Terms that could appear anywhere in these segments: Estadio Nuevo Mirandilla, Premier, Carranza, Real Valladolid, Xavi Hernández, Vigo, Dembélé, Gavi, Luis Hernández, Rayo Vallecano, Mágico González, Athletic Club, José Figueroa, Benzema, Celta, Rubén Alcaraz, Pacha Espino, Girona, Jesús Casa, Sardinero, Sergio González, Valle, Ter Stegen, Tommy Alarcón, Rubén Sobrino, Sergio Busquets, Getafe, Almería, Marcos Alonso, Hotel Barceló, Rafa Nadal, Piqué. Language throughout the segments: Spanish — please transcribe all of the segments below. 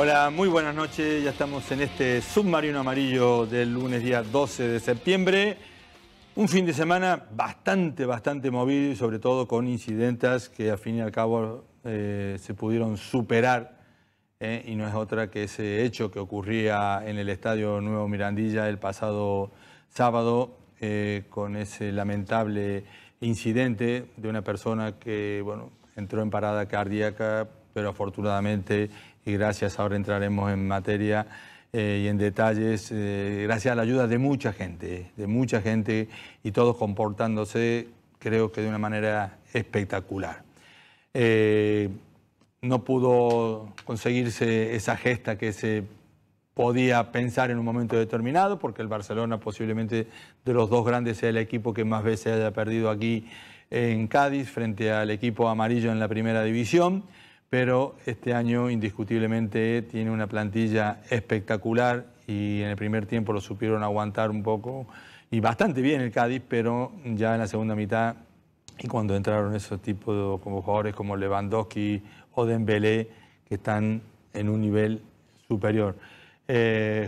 Hola, muy buenas noches. Ya estamos en este submarino amarillo del lunes día 12 de septiembre. Un fin de semana bastante movido y sobre todo con incidentes que al fin y al cabo se pudieron superar. Y no es otra que ese hecho que ocurría en el Estadio Nuevo Mirandilla el pasado sábado con ese lamentable incidente de una persona que bueno, entró en parada cardíaca, pero afortunadamente, y gracias, ahora entraremos en materia y en detalles, gracias a la ayuda de mucha gente y todos comportándose, creo que de una manera espectacular. No pudo conseguirse esa gesta que se podía pensar en un momento determinado, porque el Barcelona posiblemente de los dos grandes sea el equipo que más veces haya perdido aquí en Cádiz frente al equipo amarillo en la primera división. Pero este año indiscutiblemente tiene una plantilla espectacular y en el primer tiempo lo supieron aguantar un poco y bastante bien el Cádiz, pero ya en la segunda mitad y cuando entraron esos tipos de como jugadores como Lewandowski o Dembélé que están en un nivel superior.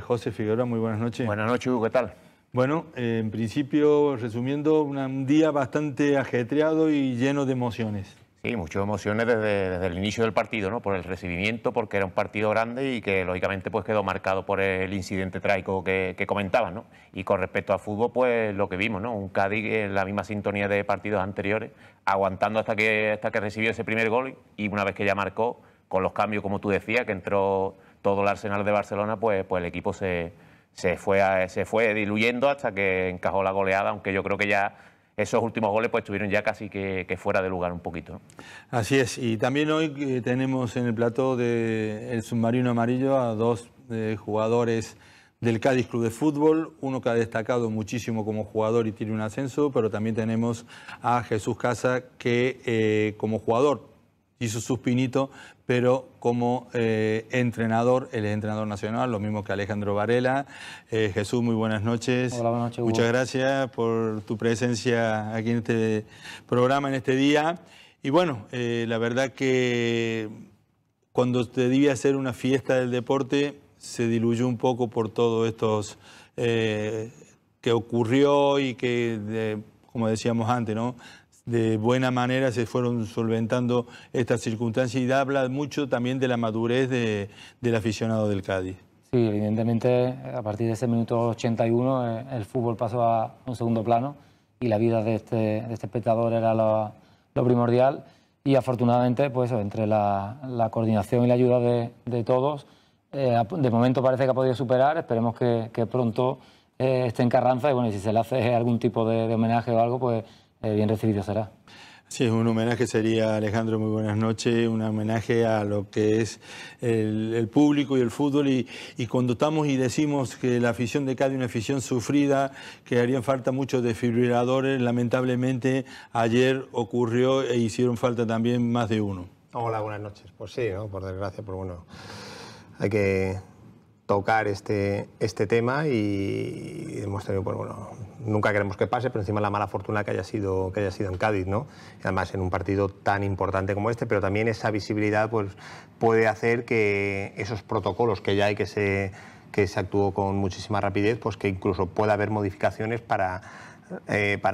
José Figueroa, muy buenas noches. Buenas noches, Hugo, ¿qué tal? Bueno, en principio, resumiendo, un día bastante ajetreado y lleno de emociones. Sí, muchas emociones desde el inicio del partido, ¿no? Por el recibimiento, porque era un partido grande y que lógicamente pues quedó marcado por el incidente trágico que comentabas, ¿no? Y con respecto a fútbol, pues lo que vimos, ¿no? Un Cádiz en la misma sintonía de partidos anteriores, aguantando hasta que recibió ese primer gol y una vez que ya marcó, con los cambios, como tú decías, que entró todo el arsenal de Barcelona, pues el equipo se fue diluyendo hasta que encajó la goleada, aunque yo creo que ya esos últimos goles pues estuvieron ya casi que fuera de lugar un poquito, ¿no? Así es, y también hoy tenemos en el plató del submarino amarillo a dos jugadores del Cádiz Club de Fútbol, uno que ha destacado muchísimo como jugador y tiene un ascenso, pero también tenemos a Jesús Casa que como jugador hizo sus pinitos, pero como entrenador, él es entrenador nacional, lo mismo que Alejandro Varela. Jesús, muy buenas noches. Hola, buenas noches, Hugo. Muchas gracias por tu presencia aquí en este programa, en este día. Y bueno, la verdad que cuando te debía hacer una fiesta del deporte, se diluyó un poco por todo estos que ocurrió y que, como decíamos antes, ¿no? De buena manera se fueron solventando estas circunstancias y habla mucho también de la madurez del aficionado del Cádiz. Sí, evidentemente a partir de ese minuto 81 el fútbol pasó a un segundo plano y la vida de este espectador era lo primordial y afortunadamente pues entre la coordinación y la ayuda de todos de momento parece que ha podido superar, esperemos que pronto esté en Carranza y bueno, y si se le hace algún tipo de homenaje o algo pues bien recibido será. Sí, un homenaje sería, Alejandro, muy buenas noches, un homenaje a lo que es el público y el fútbol y cuando estamos y decimos que la afición de Cádiz es una afición sufrida, que harían falta muchos desfibriladores, lamentablemente ayer ocurrió e hicieron falta también más de uno. Hola, buenas noches. Pues sí, ¿no? Por desgracia, pues bueno, hay que tocar este tema y hemos tenido, pues bueno, nunca queremos que pase, pero encima la mala fortuna que haya sido en Cádiz, ¿no? Y además en un partido tan importante como este, pero también esa visibilidad pues puede hacer que esos protocolos que ya hay, que se actuó con muchísima rapidez, pues que incluso pueda haber modificaciones para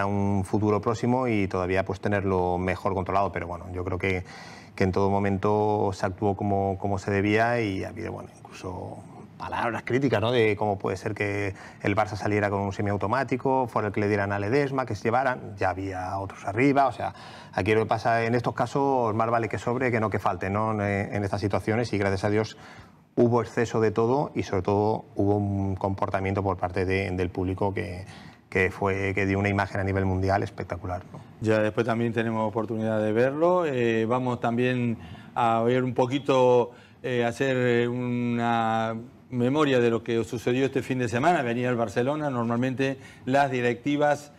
un futuro próximo y todavía pues tenerlo mejor controlado, pero bueno, yo creo que en todo momento se actuó como se debía y ha habido, bueno, incluso palabras críticas, ¿no? De cómo puede ser que el Barça saliera con un semiautomático, fuera el que le dieran a Ledesma, que se llevaran, ya había otros arriba, o sea, aquí lo que pasa en estos casos, más vale que sobre que no que falte, ¿no? En estas situaciones y gracias a Dios hubo exceso de todo y sobre todo hubo un comportamiento por parte del público que dio una imagen a nivel mundial espectacular, ¿no? Ya después también tenemos oportunidad de verlo, vamos también a ver un poquito, hacer una memoria de lo que sucedió este fin de semana. Venía al Barcelona, normalmente las directivas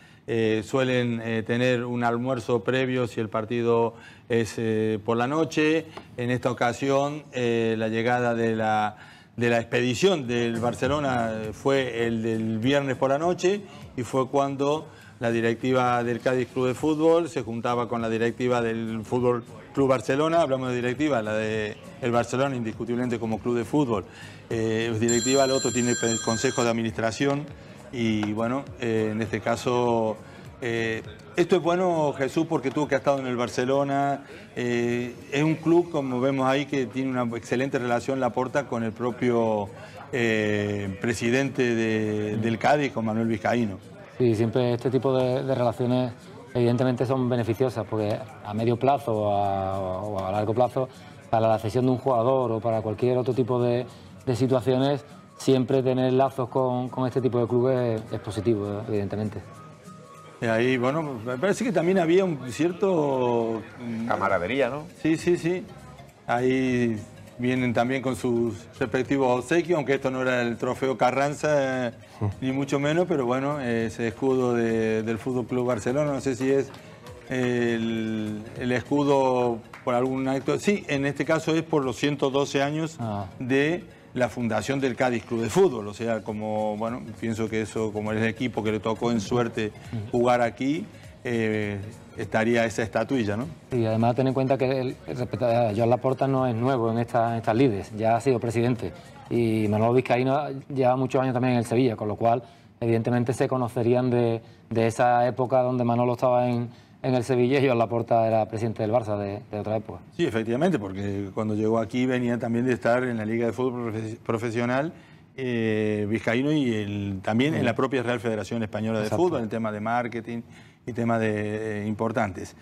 suelen tener un almuerzo previo si el partido es por la noche. En esta ocasión la llegada de la expedición del Barcelona fue el del viernes por la noche y fue cuando la directiva del Cádiz Club de Fútbol se juntaba con la directiva del Fútbol Club Barcelona, hablamos de directiva, la de el Barcelona indiscutiblemente como club de fútbol, directiva, el otro tiene el consejo de administración y bueno, en este caso esto es bueno, Jesús, porque tú que has estado en el Barcelona, es un club, como vemos ahí, que tiene una excelente relación Laporta con el propio presidente del Cádiz, con Manuel Vizcaíno. Sí, siempre este tipo de relaciones evidentemente son beneficiosas, porque a medio plazo o a largo plazo, para la cesión de un jugador o para cualquier otro tipo de situaciones, siempre tener lazos con este tipo de clubes es positivo, evidentemente. Ahí, bueno, me parece que también había un cierto... camaradería, ¿no? Sí, sí, sí. Ahí vienen también con sus respectivos obsequios, aunque esto no era el trofeo Carranza, ni mucho menos, pero bueno, ese escudo del Fútbol Club Barcelona, no sé si es el escudo por algún acto... Sí, en este caso es por los 112 años de la fundación del Cádiz Club de Fútbol, o sea, como, bueno, pienso que eso, como es el equipo que le tocó en suerte jugar aquí, estaría esa estatuilla, ¿no? Y además ten en cuenta que Joan Laporta no es nuevo en estas lides, ya ha sido presidente, y Manuel Vizcaíno lleva muchos años también en el Sevilla, con lo cual, evidentemente, se conocerían de esa época donde Manolo estaba en el Sevilla, Joan Laporta era presidente del Barça de otra época. Sí, efectivamente, porque cuando llegó aquí venía también de estar en la Liga de Fútbol Profesional Vizcaíno y también en la propia Real Federación Española de Exacto. Fútbol, en tema de marketing y temas importantes.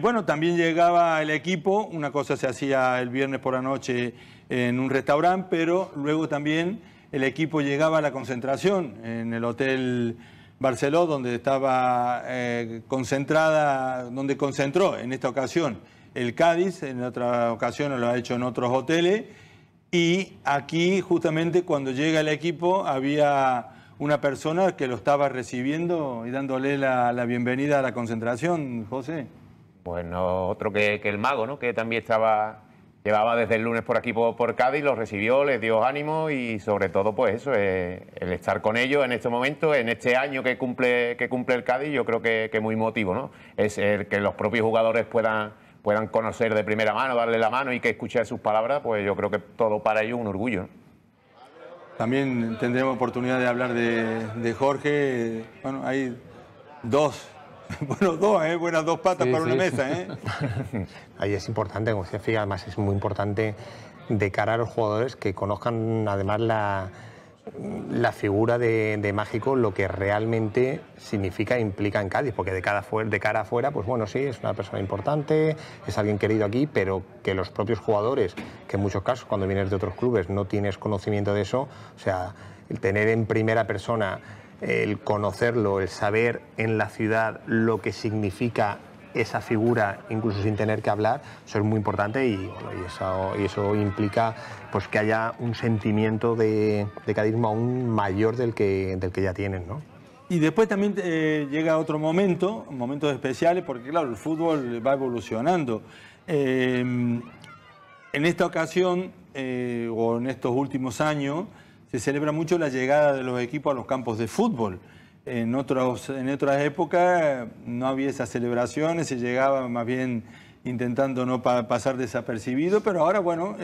Bueno, también llegaba el equipo, una cosa se hacía el viernes por la noche en un restaurante, pero luego también el equipo llegaba a la concentración en el Hotel Barceló, donde estaba donde concentró en esta ocasión el Cádiz, en otra ocasión lo ha hecho en otros hoteles, y aquí justamente cuando llega el equipo había una persona que lo estaba recibiendo y dándole la bienvenida a la concentración, José. Bueno, otro que el mago, ¿no? Que también llevaba desde el lunes por aquí por Cádiz, los recibió, les dio ánimo y sobre todo pues eso, el estar con ellos en este momento, en este año que cumple el Cádiz, yo creo que muy motivo, ¿no? Es el que los propios jugadores puedan conocer de primera mano, darle la mano y que escuchar sus palabras, pues yo creo que todo para ellos un orgullo, ¿no? También tendremos oportunidad de hablar de Jorge, bueno, hay buenas dos patas para una mesa, ¿eh? Ahí es importante, como se fija, además es muy importante de cara a los jugadores que conozcan además la figura de Mágico, lo que realmente significa e implica en Cádiz, porque de cara afuera, pues bueno, sí, es una persona importante, es alguien querido aquí, pero que los propios jugadores, que en muchos casos cuando vienes de otros clubes no tienes conocimiento de eso, o sea, el tener en primera persona, el conocerlo, el saber en la ciudad lo que significa esa figura, incluso sin tener que hablar, eso es muy importante y, bueno, y eso implica pues que haya un sentimiento de cadismo aún mayor del que ya tienen, ¿no? Y después también llega otro momento, momentos especiales, porque claro, el fútbol va evolucionando. En esta ocasión, o en estos últimos años, se celebra mucho la llegada de los equipos a los campos de fútbol. En otras épocas no había esas celebraciones, se llegaba más bien intentando no pasar desapercibido, pero ahora, bueno,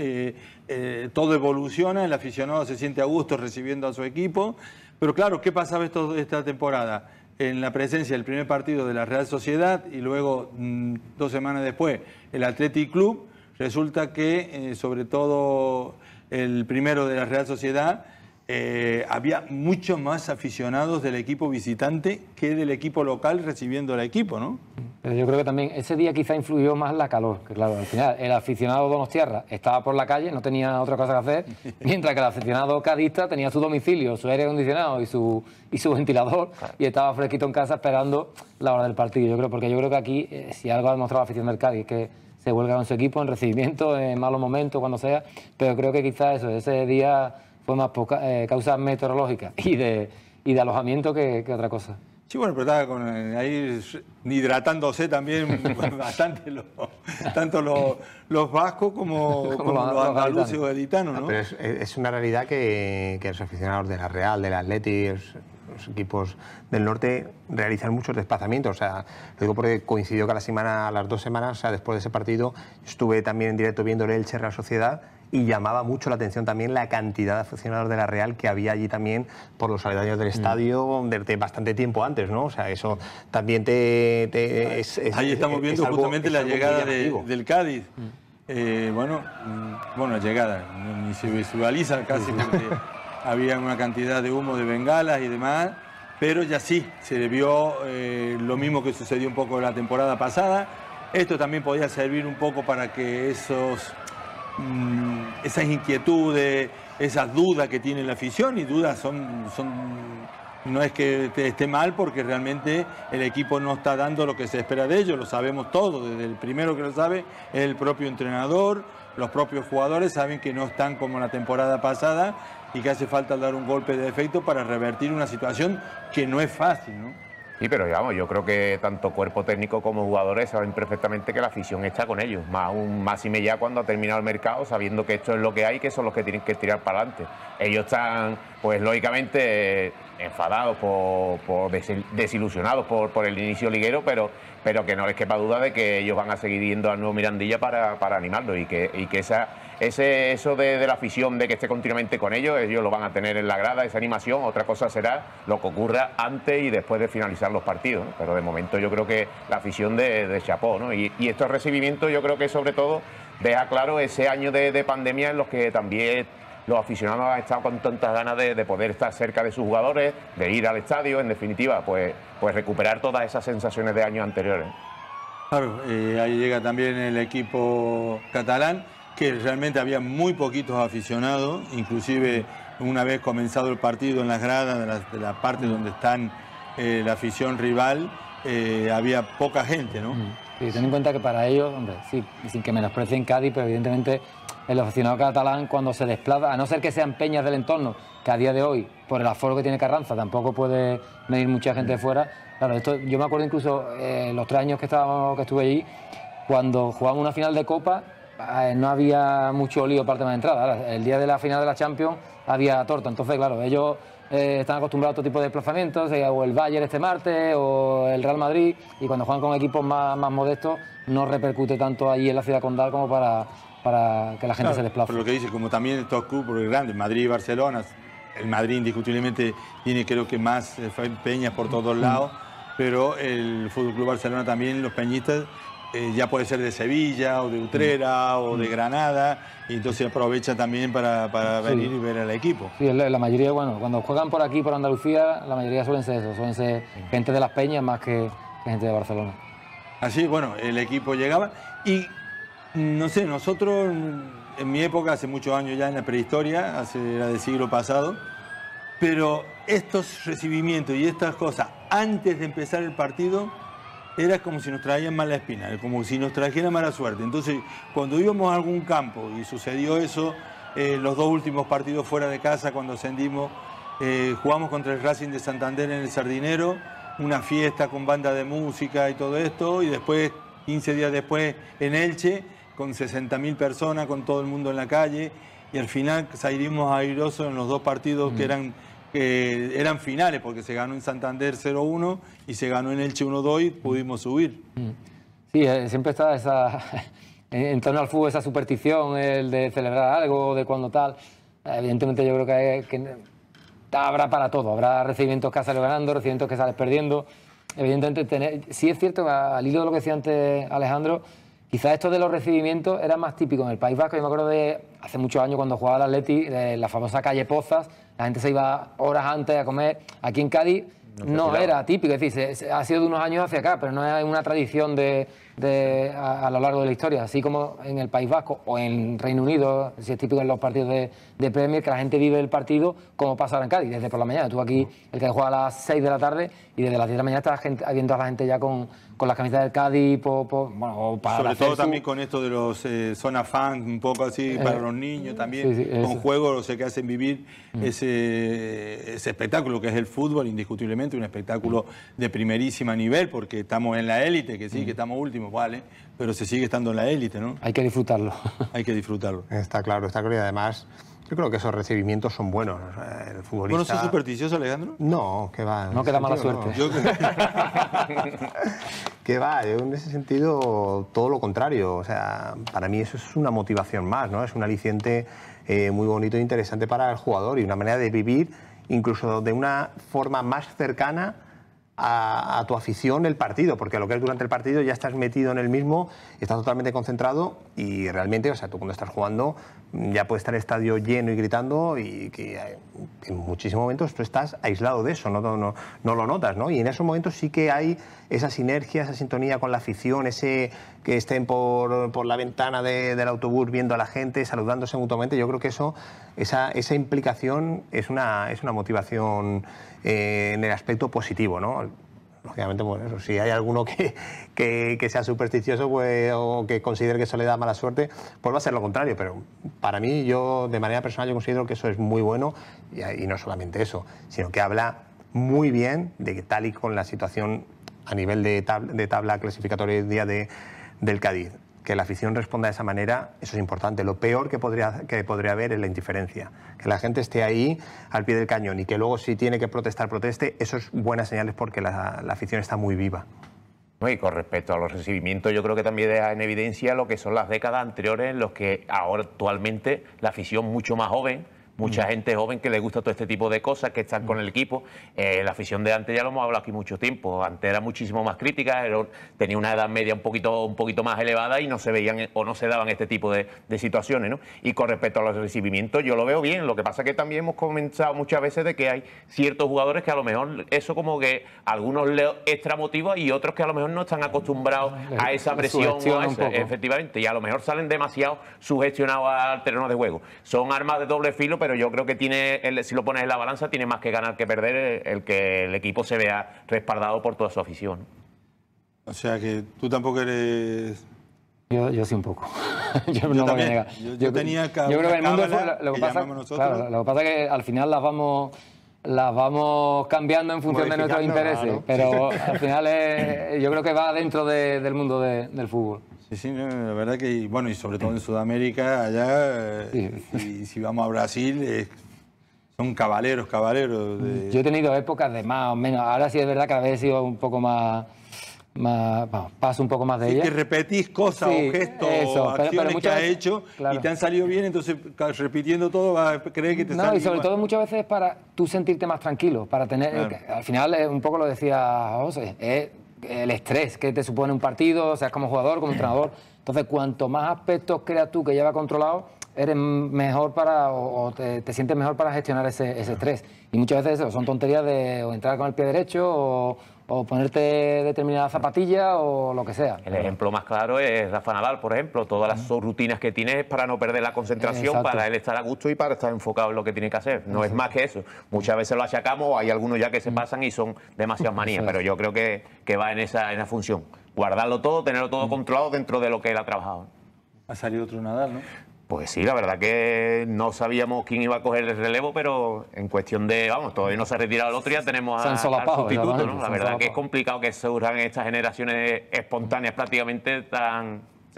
todo evoluciona, el aficionado se siente a gusto recibiendo a su equipo, pero claro, ¿qué pasaba esta temporada? En la presencia del primer partido de la Real Sociedad y luego, 2 semanas después, el Athletic Club, resulta que, sobre todo el primero de la Real Sociedad, había muchos más aficionados del equipo visitante que del equipo local recibiendo al equipo, ¿no? Pero yo creo que también ese día quizá influyó más la calor, que claro, al final el aficionado donostiarra estaba por la calle, no tenía otra cosa que hacer, mientras que el aficionado cadista tenía su domicilio, su aire acondicionado y su ventilador, claro, y estaba fresquito en casa esperando la hora del partido. Yo creo que aquí, si algo ha demostrado la afición del Cádiz, que se vuelca con su equipo en recibimiento, en malos momentos, cuando sea, pero creo que quizá eso, ese día fue más por causas meteorológicas y de alojamiento que otra cosa. Sí, bueno, pero estaba ahí hidratándose también bastante, tanto los vascos como los andaluces o gaditanos, ¿no? Pero es una realidad que los aficionados de la Real, del Atleti, los equipos del norte realizan muchos desplazamientos. O sea, lo digo porque coincidió que a las dos semanas, o sea, después de ese partido, estuve también en directo viendo el Elche Real Sociedad y llamaba mucho la atención también la cantidad de aficionados de la Real que había allí también por los aledaños del estadio desde bastante tiempo antes, ¿no? O sea, eso también ahí estamos viendo justamente la llegada del Cádiz. Bueno, llegada, ni se visualiza casi porque había una cantidad de humo de bengalas y demás, pero ya sí, se vio lo mismo que sucedió un poco la temporada pasada. Esto también podía servir un poco para que esas inquietudes, esas dudas que tiene la afición, y dudas no es que esté mal, porque realmente el equipo no está dando lo que se espera de ellos, lo sabemos todos, desde el primero que lo sabe es el propio entrenador, los propios jugadores saben que no están como la temporada pasada y que hace falta dar un golpe de efecto para revertir una situación que no es fácil, ¿no? Sí, pero digamos, yo creo que tanto cuerpo técnico como jugadores saben perfectamente que la afición está con ellos, más aún máxime ya cuando ha terminado el mercado, sabiendo que esto es lo que hay, que son los que tienen que tirar para adelante. Ellos están, pues lógicamente, enfadados, desilusionados por el inicio liguero, pero que no les quepa duda de que ellos van a seguir yendo al nuevo Mirandilla para animarlo, y que eso de la afición, de que esté continuamente con ellos lo van a tener en la grada, esa animación. Otra cosa será lo que ocurra antes y después de finalizar los partidos, ¿no? Pero de momento yo creo que la afición de chapó, ¿no? Y estos recibimientos yo creo que sobre todo deja claro ese año de pandemia en los que también los aficionados han estado con tantas ganas de poder estar cerca de sus jugadores, de ir al estadio, en definitiva, pues recuperar todas esas sensaciones de años anteriores. Claro, ahí llega también el equipo catalán, que realmente había muy poquitos aficionados, inclusive una vez comenzado el partido en las gradas de la parte donde están la afición rival, había poca gente, ¿no? Y ten en cuenta que para ellos, hombre, sí, sin que menosprecien Cádiz, pero evidentemente el aficionado catalán cuando se desplaza, a no ser que sean peñas del entorno, que a día de hoy, por el aforo que tiene Carranza, tampoco puede venir mucha gente de fuera. Claro, esto, yo me acuerdo incluso los 3 años que estuve allí, cuando jugamos una final de Copa, no había mucho lío para el tema de entrada. Ahora, el día de la final de la Champions había torta, entonces claro, ellos están acostumbrados a otro tipo de desplazamientos, o el Bayern este martes, o el Real Madrid, y cuando juegan con equipos más modestos no repercute tanto allí en la ciudad condal como para que la gente, claro, se desplace. Por lo que dice, como también estos clubes grandes, Madrid y Barcelona, el Madrid indiscutiblemente tiene creo que más peñas por todos lados, pero el Fútbol Club Barcelona también, los peñistas, ya puede ser de Sevilla o de Utrera o de Granada, y entonces aprovecha también para venir y ver al equipo. Sí, la mayoría, bueno, cuando juegan por aquí, por Andalucía, la mayoría suelen ser eso, suelen ser gente de las peñas más que gente de Barcelona. Así, bueno, el equipo llegaba y no sé, nosotros en mi época, hace muchos años ya en la prehistoria, era del siglo pasado, pero estos recibimientos y estas cosas antes de empezar el partido era como si nos traían mala espina, como si nos trajera mala suerte. Entonces, cuando íbamos a algún campo, y sucedió eso, los 2 últimos partidos fuera de casa, cuando ascendimos, jugamos contra el Racing de Santander en el Sardinero, una fiesta con banda de música y todo esto, y después, 15 días después, en Elche, con 60.000 personas, con todo el mundo en la calle, y al final salimos airosos en los 2 partidos que eran finales, porque se ganó en Santander 0-1 y se ganó en Elche 1-2 y pudimos subir. Sí, siempre está en torno al fútbol esa superstición, el de celebrar algo, de cuando tal. Evidentemente yo creo que habrá para todo, habrá recibimientos que sales ganando, recibimientos que sales perdiendo. Evidentemente, sí es cierto que al hilo de lo que decía antes Alejandro, quizás esto de los recibimientos era más típico en el País Vasco. Yo me acuerdo de hace muchos años cuando jugaba el Atleti, de la famosa calle Pozas, la gente se iba horas antes a comer. Aquí en Cádiz no era típico, es decir, ha sido de unos años hacia acá, pero no es una tradición a lo largo de la historia. Así como en el País Vasco o en Reino Unido, si es típico en los partidos de Premier, que la gente vive el partido como pasa ahora en Cádiz, desde por la mañana. Tú aquí, el que juega a las 6 de la tarde, y desde las 10 de la mañana estás viendo a la gente ya con las camisetas del Cádiz, bueno, para sobre todo también con esto de los zona fans, un poco así, para los niños también, con juegos, o sea, que hacen vivir ese espectáculo que es el fútbol, indiscutiblemente un espectáculo de primerísima nivel, porque estamos en la élite, que sí, que estamos últimos, vale, pero se sigue estando en la élite, ¿no? Hay que disfrutarlo. Está claro, y además Yo creo que esos recibimientos son buenos. El futbolista... ¿Bueno, sos supersticioso, Alejandro? No, que va. No queda mala suerte. No. Yo... que va, yo en ese sentido todo lo contrario. O sea, para mí eso es una motivación más, ¿no? Es un aliciente muy bonito e interesante para el jugador y una manera de vivir incluso de una forma más cercana a tu afición el partido, porque lo que es durante el partido ya estás metido en el mismo, estás totalmente concentrado y realmente, o sea, tú cuando estás jugando ya puede estar el estadio lleno y gritando y que en muchísimos momentos tú estás aislado de eso, no lo notas, ¿no? Y en esos momentos sí que hay esa sinergia, esa sintonía con la afición, ese que estén por la ventana del autobús viendo a la gente, saludándose mutuamente. Yo creo que eso, esa implicación es una motivación en el aspecto positivo, ¿no? Lógicamente, bueno, eso, si hay alguno que sea supersticioso, pues, o que considere que eso le da mala suerte, pues va a ser lo contrario. Pero para mí, yo de manera personal, yo considero que eso es muy bueno y no solamente eso, sino que habla muy bien de que tal y con la situación a nivel de tabla clasificatoria hoy día del Cádiz, que la afición responda de esa manera, eso es importante. Lo peor que podría haber es la indiferencia. Que la gente esté ahí al pie del cañón y que luego si tiene que protestar, proteste, eso es buenas señales porque la afición está muy viva. Y con respecto a los recibimientos, yo creo que también deja en evidencia lo que son las décadas anteriores en los que ahora actualmente la afición mucho más joven, mucha gente joven que le gusta todo este tipo de cosas, que están con el equipo. La afición de antes ya lo hemos hablado aquí mucho tiempo. Antes era muchísimo más crítica, tenía una edad media un poquito más elevada y no se veían o no se daban este tipo de situaciones, ¿no? Y con respecto a los recibimientos, yo lo veo bien. Lo que pasa es que también hemos comentado muchas veces de que hay ciertos jugadores que a lo mejor eso como que algunos le extra motiva y otros que a lo mejor no están acostumbrados a esa presión. Efectivamente, y a lo mejor salen demasiado sugestionados al terreno de juego. Son armas de doble filo, pero yo creo que si lo pones en la balanza, tiene más que ganar que perder el que el equipo se vea respaldado por toda su afición. O sea que tú tampoco eres... Yo sí un poco. Yo creo que el mundo lo que pasa es que al final las vamos cambiando en función de nuestros intereses, ¿no? Pero al final yo creo que va dentro del mundo del fútbol. Sí, la verdad que, bueno, y sobre todo en Sudamérica, allá, si vamos a Brasil, son caballeros. Yo he tenido épocas de más o menos, ahora sí es verdad que a veces he sido un poco más bueno, paso un poco más de ella. Que repetís cosas o gestos o acciones pero muchas veces, que has hecho y te han salido bien, entonces repitiendo todo vas a creer que te sale. No, y sobre todo muchas veces es para tú sentirte más tranquilo, para tener, al final un poco lo decía José, el estrés que te supone un partido, o sea, como jugador, como entrenador. Entonces, cuanto más aspectos creas tú que llevas controlado, eres mejor te sientes mejor para gestionar ese estrés. Y muchas veces eso, son tonterías de entrar con el pie derecho o ponerte determinada zapatilla o lo que sea. El ejemplo más claro es Rafa Nadal, por ejemplo. Todas las rutinas que tiene es para no perder la concentración, para él estar a gusto y para estar enfocado en lo que tiene que hacer. No es más que eso. Muchas veces lo achacamos, hay algunos ya que se pasan y son demasiadas manías, pero yo creo que va en esa función. Guardarlo todo, tenerlo todo controlado dentro de lo que él ha trabajado. Ha salido otro Nadal, ¿no? Pues sí, la verdad que no sabíamos quién iba a coger el relevo, pero en cuestión de, vamos, todavía no se ha retirado el otro y ya tenemos al sustituto, ¿no? La verdad que es complicado que surjan estas generaciones espontáneas prácticamente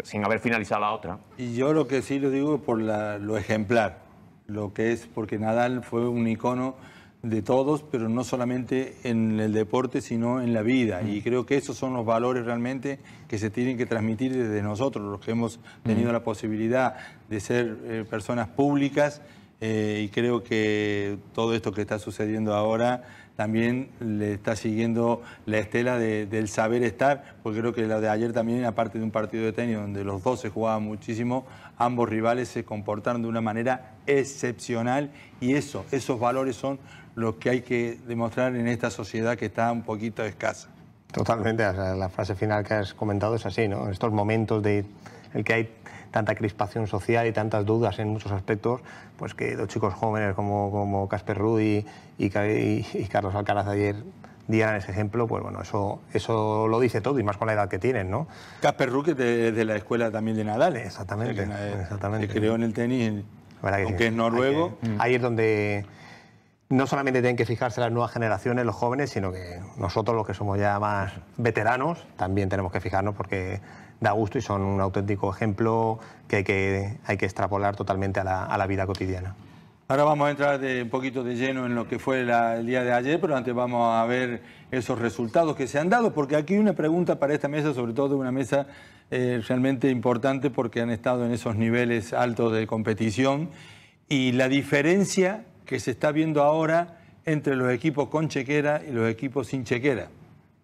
sin haber finalizado la otra. Y yo lo que sí lo digo por lo ejemplar, lo que es, porque Nadal fue un icono de todos, pero no solamente en el deporte, sino en la vida. Y creo que esos son los valores realmente que se tienen que transmitir desde nosotros, los que hemos tenido la posibilidad de ser personas públicas. Y creo que todo esto que está sucediendo ahora también le está siguiendo la estela del saber estar, porque creo que lo de ayer también, aparte de un partido de tenis donde los dos se jugaban muchísimo, ambos rivales se comportaron de una manera excepcional y esos valores son los que hay que demostrar en esta sociedad que está un poquito escasa. Totalmente, la frase final que has comentado es así, ¿no? En estos momentos en que hay tanta crispación social y tantas dudas en muchos aspectos, pues que dos chicos jóvenes como Casper Ruud y Carlos Alcaraz ayer dieran ese ejemplo, pues bueno, eso lo dice todo, y más con la edad que tienen, ¿no? Casper Ruud, que es de la escuela también de Nadal. Exactamente, exactamente. Que creó en el tenis, aunque sí, es noruego. Ahí es donde no solamente tienen que fijarse las nuevas generaciones, los jóvenes, sino que nosotros, los que somos ya más veteranos, también tenemos que fijarnos porque da gusto y son un auténtico ejemplo que hay que extrapolar totalmente a la vida cotidiana. Ahora vamos a entrar un poquito de lleno en lo que fue el día de ayer, pero antes vamos a ver esos resultados que se han dado, porque aquí hay una pregunta para esta mesa, sobre todo una mesa realmente importante, porque han estado en esos niveles altos de competición, y la diferencia que se está viendo ahora entre los equipos con chequera y los equipos sin chequera.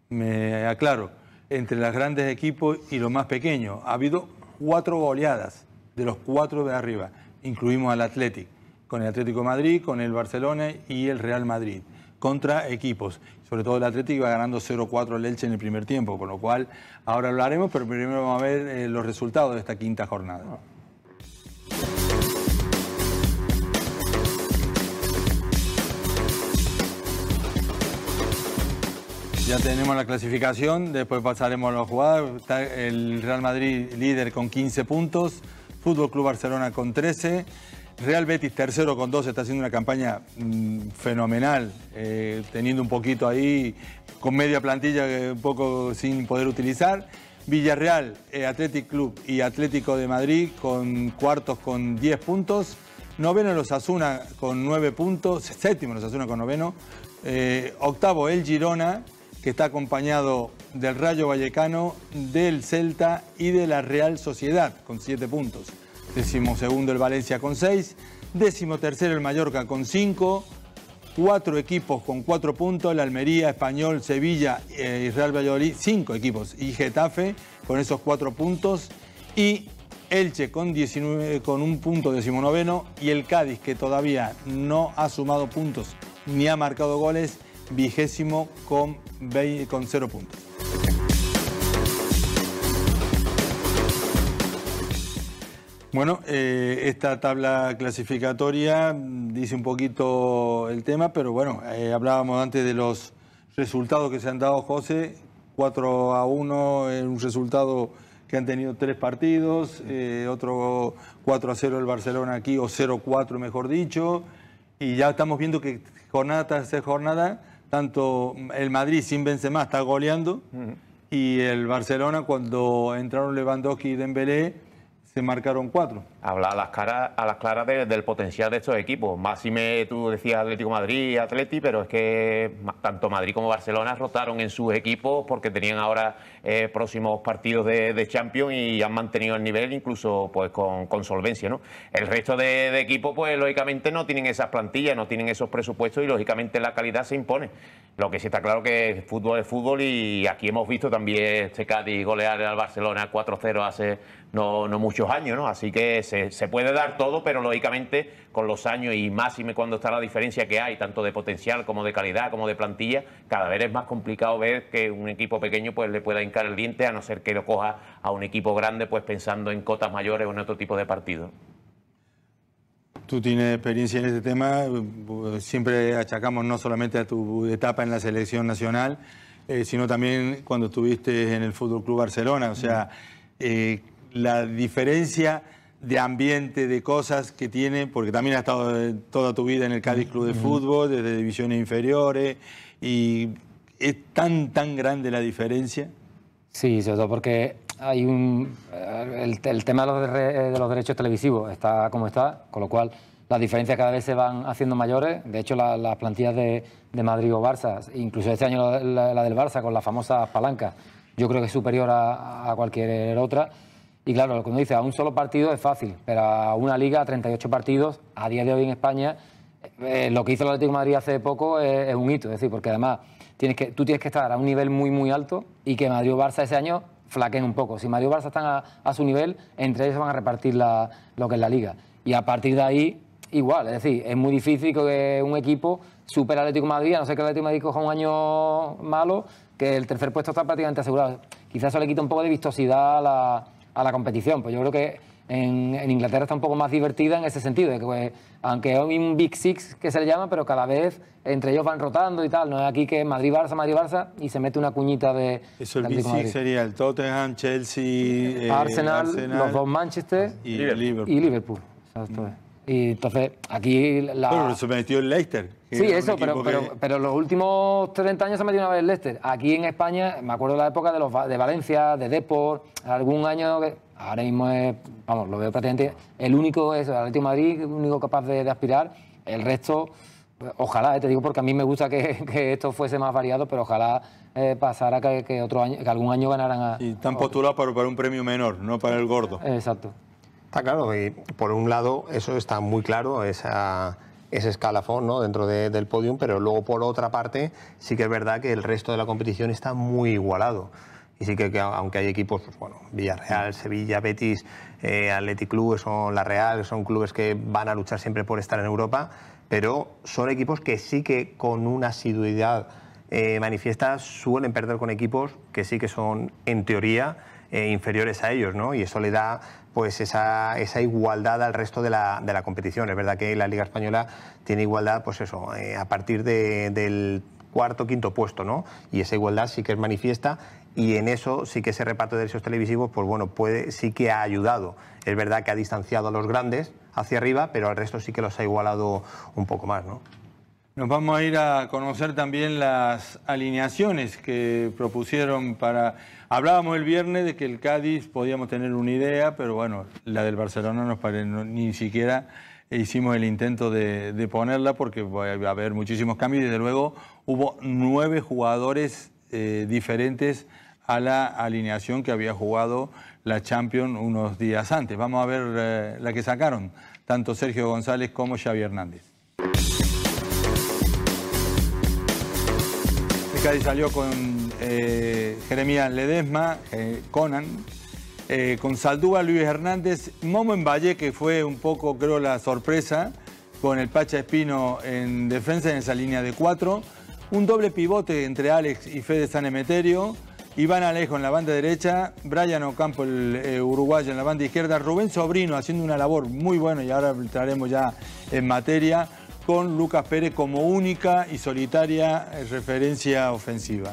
Me aclaro, entre los grandes equipos y los más pequeños. Ha habido 4 goleadas de los 4 de arriba, incluimos al Athletic, con el Atlético de Madrid, con el Barcelona y el Real Madrid, contra equipos. Sobre todo el Atlético va ganando 0-4 al Elche en el primer tiempo, por lo cual ahora hablaremos, pero primero vamos a ver los resultados de esta quinta jornada. Ya tenemos la clasificación, después pasaremos a los jugadores. Está el Real Madrid líder con 15 puntos, Fútbol Club Barcelona con 13, Real Betis tercero con 12, está haciendo una campaña fenomenal, teniendo un poquito ahí, con media plantilla un poco sin poder utilizar. Villarreal, Athletic Club y Atlético de Madrid con cuartos con 10 puntos. Noveno los Osasuna con 9 puntos, séptimo los Osasuna con noveno. Octavo el Girona, que está acompañado del Rayo Vallecano, del Celta y de la Real Sociedad con 7 puntos. Decimosegundo el Valencia con 6, decimotercero el Mallorca con 5, 4 equipos con 4 puntos, el Almería, Español, Sevilla y Real Valladolid, 5 equipos, y Getafe con esos 4 puntos, y Elche con 19, con un punto, decimonoveno, y el Cádiz, que todavía no ha sumado puntos ni ha marcado goles, vigésimo con 0 puntos. Bueno, esta tabla clasificatoria dice un poquito el tema, pero bueno, hablábamos antes de los resultados que se han dado, José, 4-1 en un resultado que han tenido 3 partidos, otro 4-0 el Barcelona aquí, o 0-4 mejor dicho, y ya estamos viendo que jornada tras jornada, tanto el Madrid sin Benzema está goleando, y el Barcelona, cuando entraron Lewandowski y Dembélé, se marcaron 4. Habla a las claras del potencial de estos equipos. Máxime, tú decías Atlético Madrid, Atleti, pero es que tanto Madrid como Barcelona rotaron en sus equipos porque tenían ahora próximos partidos de Champions y han mantenido el nivel incluso pues con solvencia, ¿no? El resto de equipos, pues lógicamente no tienen esas plantillas, no tienen esos presupuestos y lógicamente la calidad se impone. Lo que sí está claro que el fútbol es fútbol y aquí hemos visto también este Cádiz golear al Barcelona 4-0 hace no mucho años, ¿no? Así que se puede dar todo, pero lógicamente con los años y máxime cuando está la diferencia que hay, tanto de potencial como de calidad, como de plantilla, cada vez es más complicado ver que un equipo pequeño pues le pueda hincar el diente, a no ser que lo coja a un equipo grande pues pensando en cotas mayores o en otro tipo de partido. Tú tienes experiencia en este tema, siempre achacamos no solamente a tu etapa en la selección nacional, sino también cuando estuviste en el Fútbol Club Barcelona, o sea, la diferencia de ambiente, de cosas que tiene, porque también has estado toda tu vida en el Cádiz Club de Fútbol, desde divisiones inferiores, y ¿es tan grande la diferencia? Sí, sobre todo porque hay el tema de los derechos televisivos está como está, con lo cual las diferencias cada vez se van haciendo mayores. De hecho, las plantillas de Madrid o Barça, incluso este año la del Barça con las famosas palancas, yo creo que es superior a cualquier otra. Y claro, lo que uno dice, a un solo partido es fácil, pero a una liga, a 38 partidos, a día de hoy en España, lo que hizo el Atlético de Madrid hace poco es un hito, es decir, porque además tú tienes que estar a un nivel muy, muy alto y que Madrid o Barça ese año flaqueen un poco. Si Madrid o Barça están a su nivel, entre ellos van a repartir lo que es la liga. Y a partir de ahí, igual, es decir, es muy difícil que un equipo supere al Atlético de Madrid, a no ser que el Atlético de Madrid coja un año malo, que el tercer puesto está prácticamente asegurado. Quizás eso le quita un poco de vistosidad a la competición. Pues yo creo que en Inglaterra está un poco más divertida en ese sentido, de que pues, aunque hay un Big Six que se le llama, pero cada vez entre ellos van rotando y tal, no es aquí que Madrid-Barça, Madrid-Barça y se mete una cuñita de... Eso el Big Six sería el Tottenham, Chelsea, Arsenal, los dos Manchester y Liverpool. Exacto. Y entonces aquí la... Bueno, se metió el Leicester. Sí, eso, pero los últimos 30 años se ha metido una vez el Leicester. Aquí en España, me acuerdo de la época de Valencia, de Depor, algún año que ahora mismo es, vamos, lo veo prácticamente el único, es el Atlético de Madrid, el único capaz de aspirar, El resto, ojalá, te digo porque a mí me gusta que esto fuese más variado, pero ojalá pasara que otro año, que algún año ganaran a... Y están postulados para un premio menor, no para el gordo. Exacto. Está claro, y por un lado eso está muy claro, ese escalafón, ¿no?, dentro del podium, pero luego por otra parte sí que es verdad que el resto de la competición está muy igualado. Y sí que aunque hay equipos, pues bueno, Villarreal, Sevilla, Betis, Athletic Club, son la Real, son clubes que van a luchar siempre por estar en Europa, pero son equipos que sí que con una asiduidad manifiesta suelen perder con equipos que sí que son, en teoría, inferiores a ellos, ¿no? Y eso le da pues esa igualdad al resto de la competición. Es verdad que la Liga Española tiene igualdad, pues eso, a partir del cuarto, quinto puesto, ¿no? Y esa igualdad sí que es manifiesta, y en eso sí que ese reparto de derechos televisivos, pues bueno, sí que ha ayudado. Es verdad que ha distanciado a los grandes hacia arriba, pero al resto sí que los ha igualado un poco más, ¿no? Nos vamos a ir a conocer también las alineaciones que propusieron para... Hablábamos el viernes de que el Cádiz podíamos tener una idea, pero bueno, la del Barcelona nos parece, ni siquiera hicimos el intento de ponerla porque va a haber muchísimos cambios y desde luego hubo 9 jugadores diferentes a la alineación que había jugado la Champions unos días antes. Vamos a ver la que sacaron, tanto Sergio González como Xavi Hernández. El Cádiz salió con Jeremías Ledesma, Conan, con Saldúa, Luis Hernández, Momo en Valle, que fue un poco, creo, la sorpresa, con el Pacha Espino en defensa en esa línea de 4, un doble pivote entre Alex y Fede San Emeterio, Iván Alejo en la banda derecha, Brian Ocampo, el uruguayo, en la banda izquierda, Rubén Sobrino haciendo una labor muy buena, y ahora entraremos ya en materia, con Lucas Pérez como única y solitaria referencia ofensiva.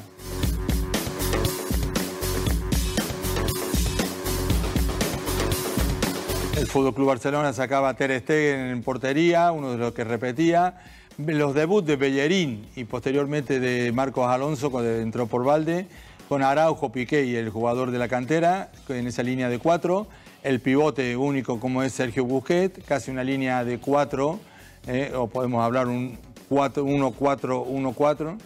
El Fútbol Club Barcelona sacaba a Ter Stegen en portería, uno de los que repetía. Los debuts de Bellerín y posteriormente de Marcos Alonso, cuando entró por Valde, con Araujo, Piqué y el jugador de la cantera, en esa línea de 4. El pivote único como es Sergio Busquets, casi una línea de 4, o podemos hablar un 1-4-1-4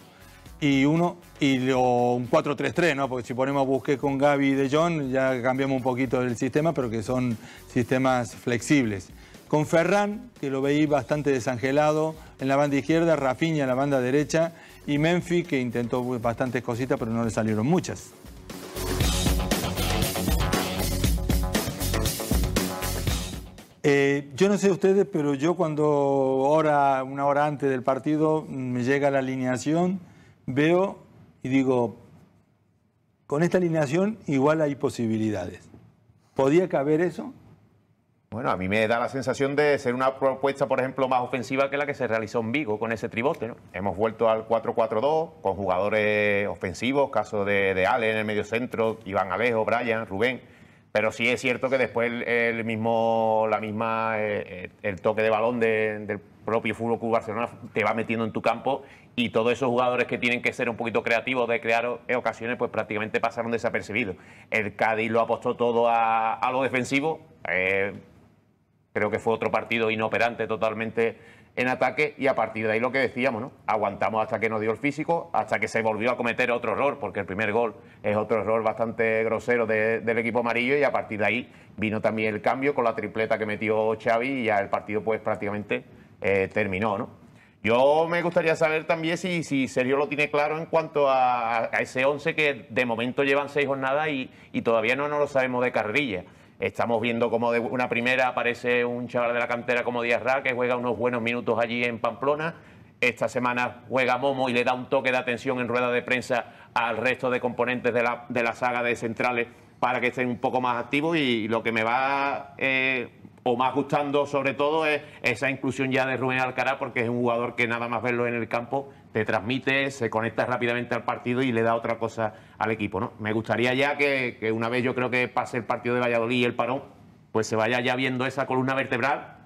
y un 4-3-3, ¿no? Porque si ponemos Busquets con Gavi y De Jong, ya cambiamos un poquito el sistema, pero que son sistemas flexibles. Con Ferran, que lo veí bastante desangelado en la banda izquierda, Rafinha en la banda derecha y Memphis, que intentó bastantes cositas, pero no le salieron muchas. Yo no sé ustedes, pero yo cuando una hora antes del partido me llega la alineación, veo y digo, con esta alineación igual hay posibilidades. ¿Podía caber eso? Bueno, a mí me da la sensación de ser una propuesta, por ejemplo, más ofensiva que la que se realizó en Vigo con ese tribote, ¿no? Hemos vuelto al 4-4-2 con jugadores ofensivos, caso de Ale en el medio centro, Iván Alejo, Brian, Rubén. Pero sí es cierto que después el toque de balón del propio Fútbol Club Barcelona te va metiendo en tu campo y todos esos jugadores que tienen que ser un poquito creativos de crear ocasiones, pues prácticamente pasaron desapercibidos. El Cádiz lo apostó todo a lo defensivo. Creo que fue otro partido inoperante totalmente en ataque y a partir de ahí lo que decíamos, ¿no? Aguantamos hasta que nos dio el físico, hasta que se volvió a cometer otro error, porque el primer gol es otro error bastante grosero del equipo amarillo y a partir de ahí vino también el cambio con la tripleta que metió Xavi y ya el partido pues prácticamente terminó, ¿no? Yo me gustaría saber también si Sergio lo tiene claro en cuanto a ese 11 que de momento llevan 6 jornadas y todavía no lo sabemos de carrilla. Estamos viendo como de una primera aparece un chaval de la cantera como Díaz Ra, que juega unos buenos minutos allí en Pamplona. Esta semana juega Momo y le da un toque de atención en rueda de prensa al resto de componentes de la saga de centrales para que estén un poco más activos. Y lo que me va o más gustando sobre todo es esa inclusión ya de Rubén Alcaraz, porque es un jugador que nada más verlo en el campo te transmite, se conecta rápidamente al partido y le da otra cosa al equipo, ¿no? Me gustaría ya que una vez yo creo que pase el partido de Valladolid y el parón, pues se vaya ya viendo esa columna vertebral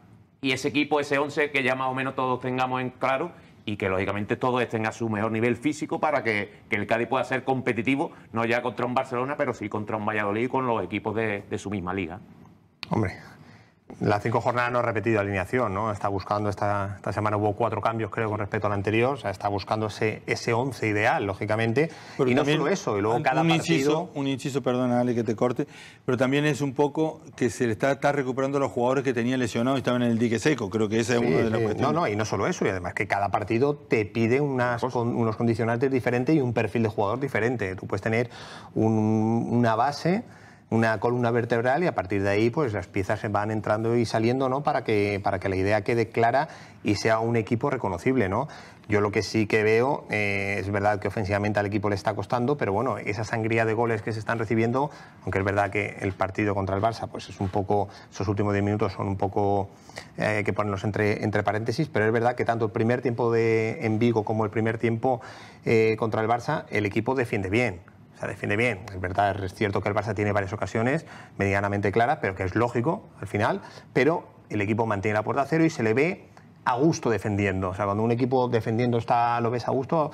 y ese equipo, ese 11 que ya más o menos todos tengamos en claro y que lógicamente todos estén a su mejor nivel físico para que el Cádiz pueda ser competitivo, no ya contra un Barcelona, pero sí contra un Valladolid con los equipos de su misma liga. Hombre, Las 5 jornadas no ha repetido alineación, ¿no? Está buscando, esta semana hubo 4 cambios, creo, con respecto a la anterior. O sea, está buscando ese 11 ideal, lógicamente. Pero y no solo eso, y luego cada partido... Un inciso, perdona, Ale, que te corte, pero también es un poco que se le está recuperando a los jugadores que tenía lesionados y estaban en el dique seco. Creo que esa es una de las cuestiones. No, y no solo eso, y además que cada partido te pide unos condicionantes diferentes y un perfil de jugador diferente. Tú puedes tener una base... una columna vertebral y a partir de ahí pues las piezas se van entrando y saliendo, ¿no? Para que la idea quede clara y sea un equipo reconocible, ¿no? Yo lo que sí que veo, es verdad que ofensivamente al equipo le está costando, pero bueno, esa sangría de goles que se están recibiendo, aunque es verdad que el partido contra el Barça, pues es un poco, esos últimos 10 minutos son un poco, hay que ponerlos entre paréntesis, pero es verdad que tanto el primer tiempo en Vigo como el primer tiempo contra el Barça, el equipo defiende bien. O sea, defiende bien. Es verdad, es cierto que el Barça tiene varias ocasiones medianamente claras, pero que es lógico al final. Pero el equipo mantiene la puerta a cero y se le ve a gusto defendiendo. O sea, cuando un equipo defendiendo lo ves a gusto,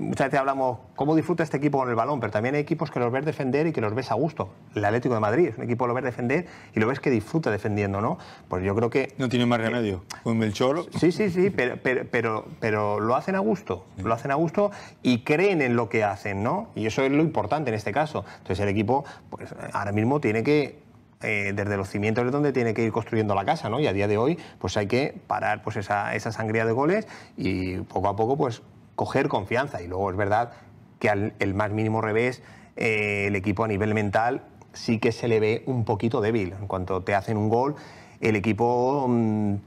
muchas veces hablamos cómo disfruta este equipo con el balón, pero también hay equipos que los ves defender y que los ves a gusto. El Atlético de Madrid es un equipo que lo ves defender y lo ves que disfruta defendiendo, ¿no? Pues yo creo que... No tiene más remedio. Con Melchor... Sí, pero lo hacen a gusto. Lo hacen a gusto y creen en lo que hacen, ¿no? Y eso es lo importante en este caso. Entonces el equipo, pues ahora mismo tiene que... desde los cimientos es donde tiene que ir construyendo la casa, ¿no? Y a día de hoy pues hay que parar pues esa sangría de goles y poco a poco pues coger confianza. Y luego es verdad que al el más mínimo revés, el equipo a nivel mental sí que se le ve un poquito débil. En cuanto te hacen un gol, el equipo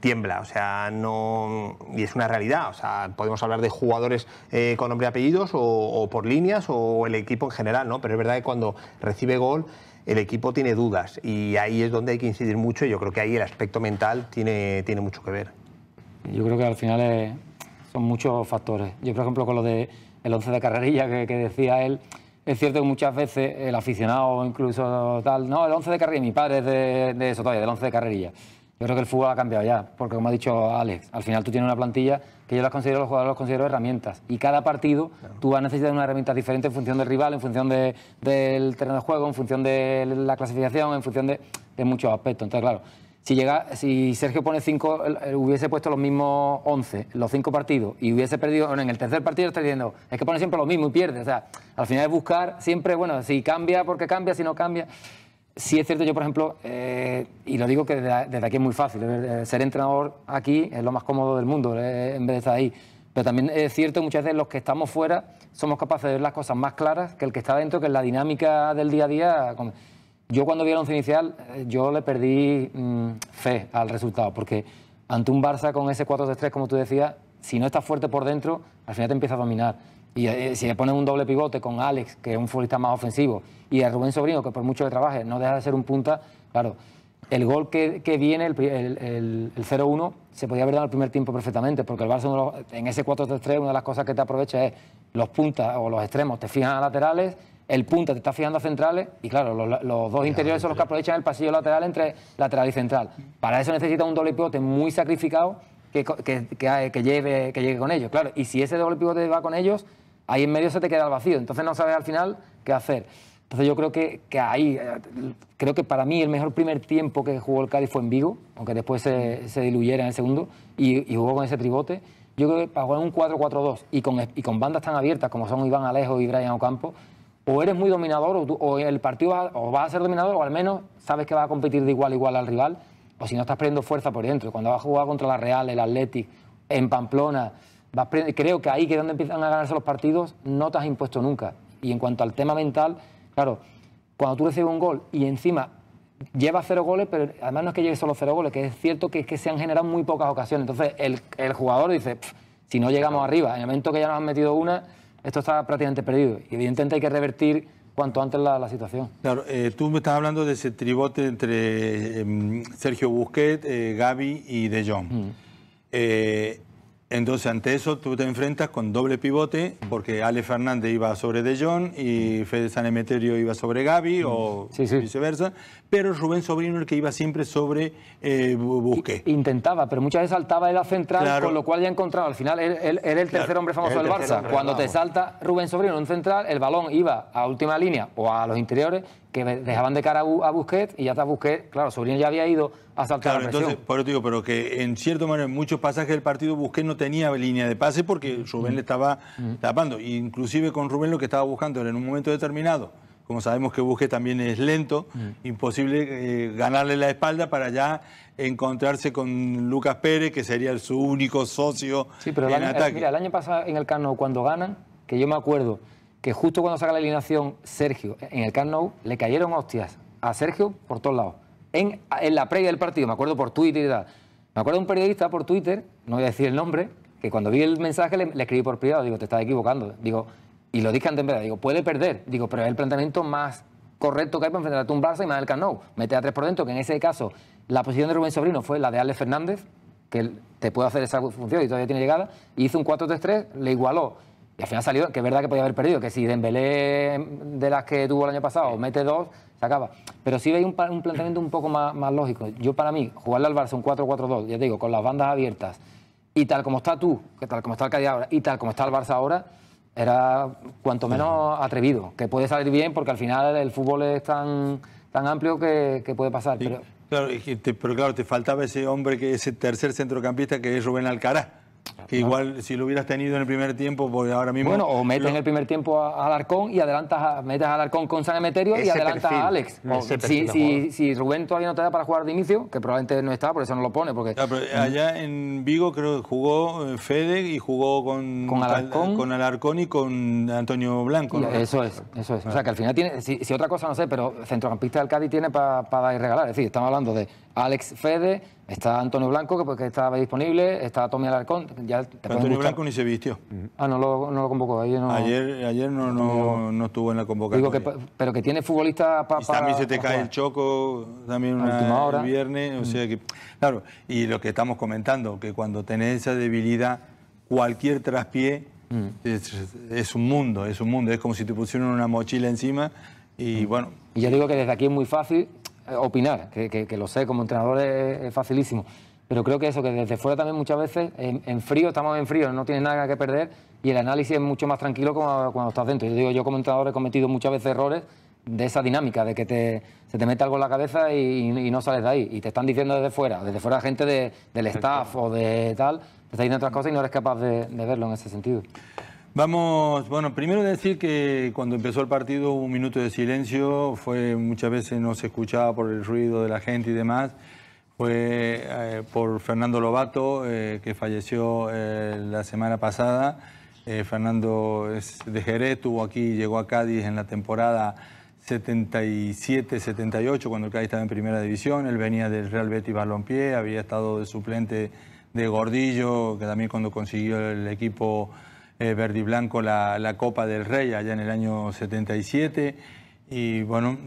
tiembla, o sea, no... Y es una realidad, o sea, podemos hablar de jugadores con nombre y apellidos o por líneas o el equipo en general, ¿no? Pero es verdad que cuando recibe gol el equipo tiene dudas y ahí es donde hay que incidir mucho y yo creo que ahí el aspecto mental tiene mucho que ver. Yo creo que al final son muchos factores. Yo, por ejemplo, con lo del 11 de carrerilla que decía él, es cierto que muchas veces el aficionado incluso tal, no, el 11 de carrerilla, mi padre es de eso todavía, del 11 de carrerilla. Yo creo que el fútbol ha cambiado ya, porque como ha dicho Alex, al final tú tienes una plantilla que yo las considero, los jugadores los considero herramientas. Y cada partido tú vas a necesitar una herramienta diferente en función del rival, en función del terreno de juego, en función de la clasificación, en función de muchos aspectos. Entonces, claro, si Sergio pone 5, hubiese puesto los mismos 11, los 5 partidos, y hubiese perdido, bueno, en el tercer partido está diciendo, es que pone siempre lo mismo y pierde. O sea, al final es buscar siempre, bueno, si cambia, porque cambia, si no cambia... Sí es cierto, yo por ejemplo, y lo digo que desde aquí es muy fácil, ser entrenador aquí es lo más cómodo del mundo, en vez de estar ahí. Pero también es cierto que muchas veces los que estamos fuera somos capaces de ver las cosas más claras que el que está dentro, que es la dinámica del día a día. Yo cuando vi el once inicial, yo le perdí fe al resultado, porque ante un Barça con ese 4-3-3, como tú decías, si no estás fuerte por dentro, al final te empieza a dominar. Y si le pones un doble pivote con Alex, que es un futbolista más ofensivo, y a Rubén Sobrino, que por mucho que trabaje no deja de ser un punta, claro, el gol que viene, el 0-1, se podía haber dado en el primer tiempo perfectamente, porque el Barça en ese 4-3-3 una de las cosas que te aprovecha es los puntas o los extremos te fijan a laterales, el punta te está fijando a centrales, y claro, los dos interiores son los que aprovechan el pasillo lateral entre lateral y central. Para eso necesitas un doble pivote muy sacrificado que llegue con ellos, claro. Y si ese doble pivote va con ellos, ahí en medio se te queda el vacío, entonces no sabes al final qué hacer. Entonces yo creo que ahí, creo que para mí el mejor primer tiempo que jugó el Cádiz fue en Vigo, aunque después se diluyera en el segundo, y jugó con ese tribote. Yo creo que para jugar un 4-4-2 y con bandas tan abiertas como son Iván Alejo y Brian Ocampo, o eres muy dominador, o el partido vas a ser dominador, o al menos sabes que vas a competir de igual a igual al rival, o si no estás perdiendo fuerza por dentro. Cuando vas a jugar contra la Real, el Athletic, en Pamplona... Creo que ahí, que es donde empiezan a ganarse los partidos, no te has impuesto nunca. Y en cuanto al tema mental, claro, cuando tú recibes un gol y encima llevas 0 goles, pero además no es que lleves solo 0 goles, que es cierto que se han generado muy pocas ocasiones. Entonces el jugador dice, si no llegamos arriba, en el momento que ya nos han metido una, esto está prácticamente perdido. Y evidentemente hay que revertir cuanto antes la situación. Claro, tú me estás hablando de ese tribote entre Sergio Busquets, Gavi y De Jong. Entonces, ante eso, tú te enfrentas con doble pivote, porque Ale Fernández iba sobre De Jong y Fede San Emeterio iba sobre Gavi, o viceversa, pero Rubén Sobrino el que iba siempre sobre Busquets. Intentaba, pero muchas veces saltaba él a central, claro, con lo cual ya encontraba. Al final, él era el tercer hombre famoso del Barça. Cuando te salta Rubén Sobrino en central, el balón iba a última línea o a los interiores, que dejaban de cara a Busquets y ya está Busquets, claro, Sobrino ya había ido a saltar la presión. Entonces, por eso digo, pero que en cierto manera en muchos pasajes del partido Busquets no tenía línea de pase porque Rubén le estaba tapando. Inclusive con Rubén lo que estaba buscando era en un momento determinado, como sabemos que Busquets también es lento, imposible ganarle la espalda para ya encontrarse con Lucas Pérez, que sería su único socio en ataque. Mira, el año pasado en el Camp Nou, cuando ganan, que yo me acuerdo que justo cuando saca la alineación Sergio en el Camp Nou, le cayeron hostias a Sergio por todos lados. En la previa del partido, me acuerdo por Twitter y tal. Me acuerdo de un periodista por Twitter, no voy a decir el nombre, que cuando vi el mensaje le escribí por privado, digo, te estás equivocando, digo... Y lo dije antes en verdad, digo, puede perder, digo, pero es el planteamiento más correcto que hay para enfrentar a un Barça y más del Camp Nou. Mete a 3 por dentro, que en ese caso la posición de Rubén Sobrino fue la de Alex Fernández, que te puede hacer esa función y todavía tiene llegada, y hizo un 4-3-3, le igualó. Y al final salió, que es verdad que podía haber perdido, que si Dembélé de las que tuvo el año pasado mete 2, se acaba. Pero sí veis un planteamiento un poco más lógico. Yo para mí, jugarle al Barça un 4-4-2, ya te digo, con las bandas abiertas, y tal como está tú, que tal como está el Cádiz ahora, y tal como está el Barça ahora... Era cuanto menos atrevido, que puede salir bien porque al final el fútbol es tan amplio que puede pasar. Sí, pero claro, te faltaba ese hombre, que ese tercer centrocampista que es Rubén Alcaraz, que igual si lo hubieras tenido en el primer tiempo, porque ahora mismo... Bueno, o metes en el primer tiempo a Alarcón y metes a Alarcón con San Emeterio y adelantas a Alex. Si Rubén todavía no te da para jugar de inicio, que probablemente no está, por eso no lo pone. Porque... Claro, pero allá en Vigo creo que jugó Fede y jugó con Alarcón y con Antonio Blanco, ¿no? Eso es. O sea que al final tiene, si otra cosa no sé, pero centrocampista del Cádiz tiene para dar y regalar. Es decir, estamos hablando de Alex, Fede, está Antonio Blanco, que estaba disponible, está Tommy Alarcón. Antonio Blanco ni se vistió. Ah, no lo convocó. Ayer no estuvo en la convocatoria. Digo que, pero que tiene futbolista para... También se te cae el Choco, también el viernes. O sea que, claro, y lo que estamos comentando, que cuando tenés esa debilidad, cualquier traspié es un mundo, es un mundo. Es como si te pusieran una mochila encima y bueno... Y yo digo que desde aquí es muy fácil opinar, que lo sé, como entrenador es facilísimo. Pero creo que eso, que desde fuera también muchas veces, en frío, estamos en frío, no tienes nada que perder y el análisis es mucho más tranquilo cuando estás dentro. Yo digo, yo como entrenador he cometido muchas veces errores de esa dinámica, de que se te mete algo en la cabeza y no sales de ahí. Y te están diciendo desde fuera gente del staff o de tal, te está diciendo otras cosas y no eres capaz de verlo en ese sentido. Vamos, bueno, primero decir que cuando empezó el partido hubo un minuto de silencio, muchas veces no se escuchaba por el ruido de la gente y demás. Fue por Fernando Lobato, que falleció la semana pasada. Fernando es de Jerez, llegó a Cádiz en la temporada 77-78, cuando el Cádiz estaba en primera división. Él venía del Real Betis Balompié, había estado de suplente de Gordillo, que también cuando consiguió el equipo verde y blanco la Copa del Rey, allá en el año 77. Y bueno...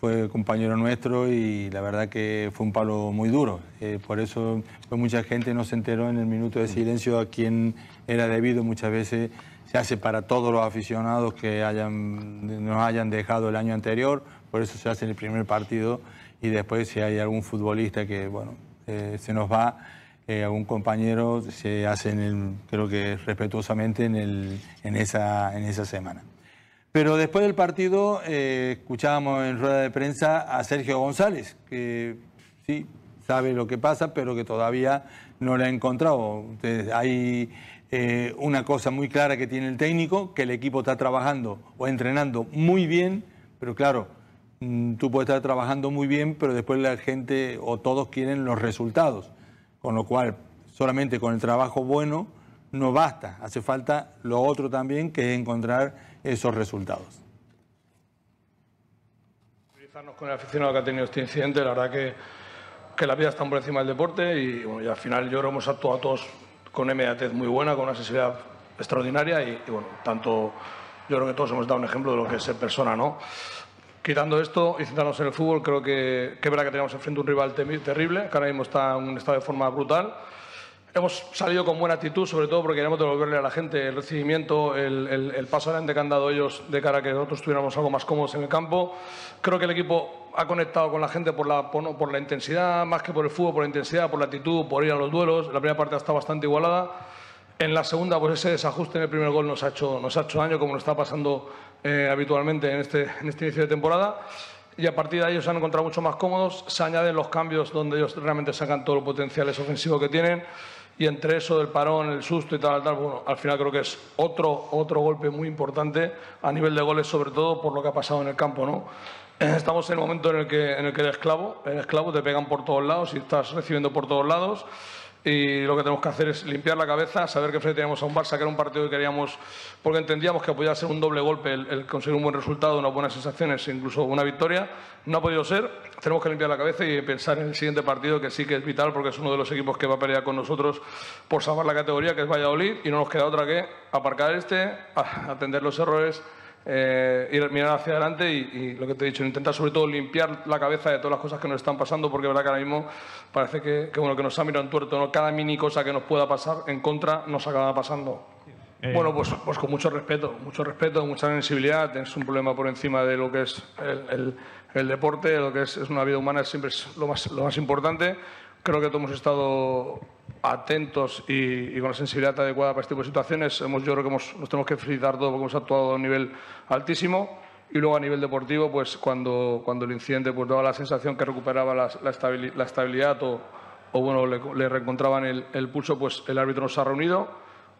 fue compañero nuestro y la verdad que fue un palo muy duro. Por eso mucha gente no se enteró en el minuto de silencio a quien era debido. Muchas veces se hace para todos los aficionados que nos hayan dejado el año anterior. Por eso se hace en el primer partido y después si hay algún futbolista que bueno se nos va, algún compañero, se hace creo que respetuosamente en esa semana. Pero después del partido escuchábamos en rueda de prensa a Sergio González, que sí sabe lo que pasa, pero que todavía no lo ha encontrado. Entonces, hay una cosa muy clara que tiene el técnico, que el equipo está trabajando o entrenando muy bien, pero claro, tú puedes estar trabajando muy bien, pero después la gente o todos quieren los resultados. Con lo cual, solamente con el trabajo bueno no basta, hace falta lo otro también, que es encontrar esos resultados. Con el aficionado que ha tenido este incidente, la verdad que la vida está por encima del deporte y, bueno, y al final yo creo que hemos actuado todos con una inmediatez muy buena, con una sensibilidad extraordinaria y bueno, tanto yo creo que todos hemos dado un ejemplo de lo que es ser persona, ¿no? Quitando esto y centrándonos en el fútbol, creo que es verdad que teníamos enfrente un rival terrible, que ahora mismo está en un estado de forma brutal. Hemos salido con buena actitud, sobre todo porque queremos devolverle a la gente el recibimiento, el paso adelante que han dado ellos de cara a que nosotros tuviéramos algo más cómodos en el campo. Creo que el equipo ha conectado con la gente por la intensidad, más que por el fútbol, por la intensidad, por la actitud, por ir a los duelos. La primera parte ha estado bastante igualada. En la segunda, pues ese desajuste en el primer gol nos ha hecho daño, como nos está pasando habitualmente en este inicio de temporada, y a partir de ahí ellos se han encontrado mucho más cómodos. Se añaden los cambios donde ellos realmente sacan todo el potencial ofensivo que tienen, y entre eso, el parón, el susto y tal, bueno, al final creo que es otro golpe muy importante a nivel de goles, sobre todo por lo que ha pasado en el campo, ¿no? Estamos en el momento en el que el esclavo te pegan por todos lados y estás recibiendo por todos lados, y lo que tenemos que hacer es limpiar la cabeza, saber que frente teníamos a un Barça, que era un partido que queríamos, porque entendíamos que podía ser un doble golpe el conseguir un buen resultado, unas buenas sensaciones, incluso una victoria. No ha podido ser, tenemos que limpiar la cabeza y pensar en el siguiente partido, que sí que es vital, porque es uno de los equipos que va a pelear con nosotros por salvar la categoría, que es Valladolid, y no nos queda otra que aparcar atender los errores, ir mirar hacia adelante y lo que te he dicho, intentar sobre todo limpiar la cabeza de todas las cosas que nos están pasando, porque verdad que ahora mismo parece que nos ha mirado en tuerto, ¿no? Cada mini cosa que nos pueda pasar en contra nos acaba pasando. Bueno, pues con mucho respeto, mucha sensibilidad. Tienes un problema por encima de lo que es el deporte, lo que es una vida humana, siempre es lo más importante. Creo que todos hemos estado atentos y con la sensibilidad adecuada para este tipo de situaciones. Yo creo que nos tenemos que felicitar todos porque hemos actuado a un nivel altísimo. Y luego a nivel deportivo, pues cuando el incidente pues daba la sensación que recuperaba la estabilidad o bueno, le reencontraban el pulso, pues el árbitro nos ha reunido.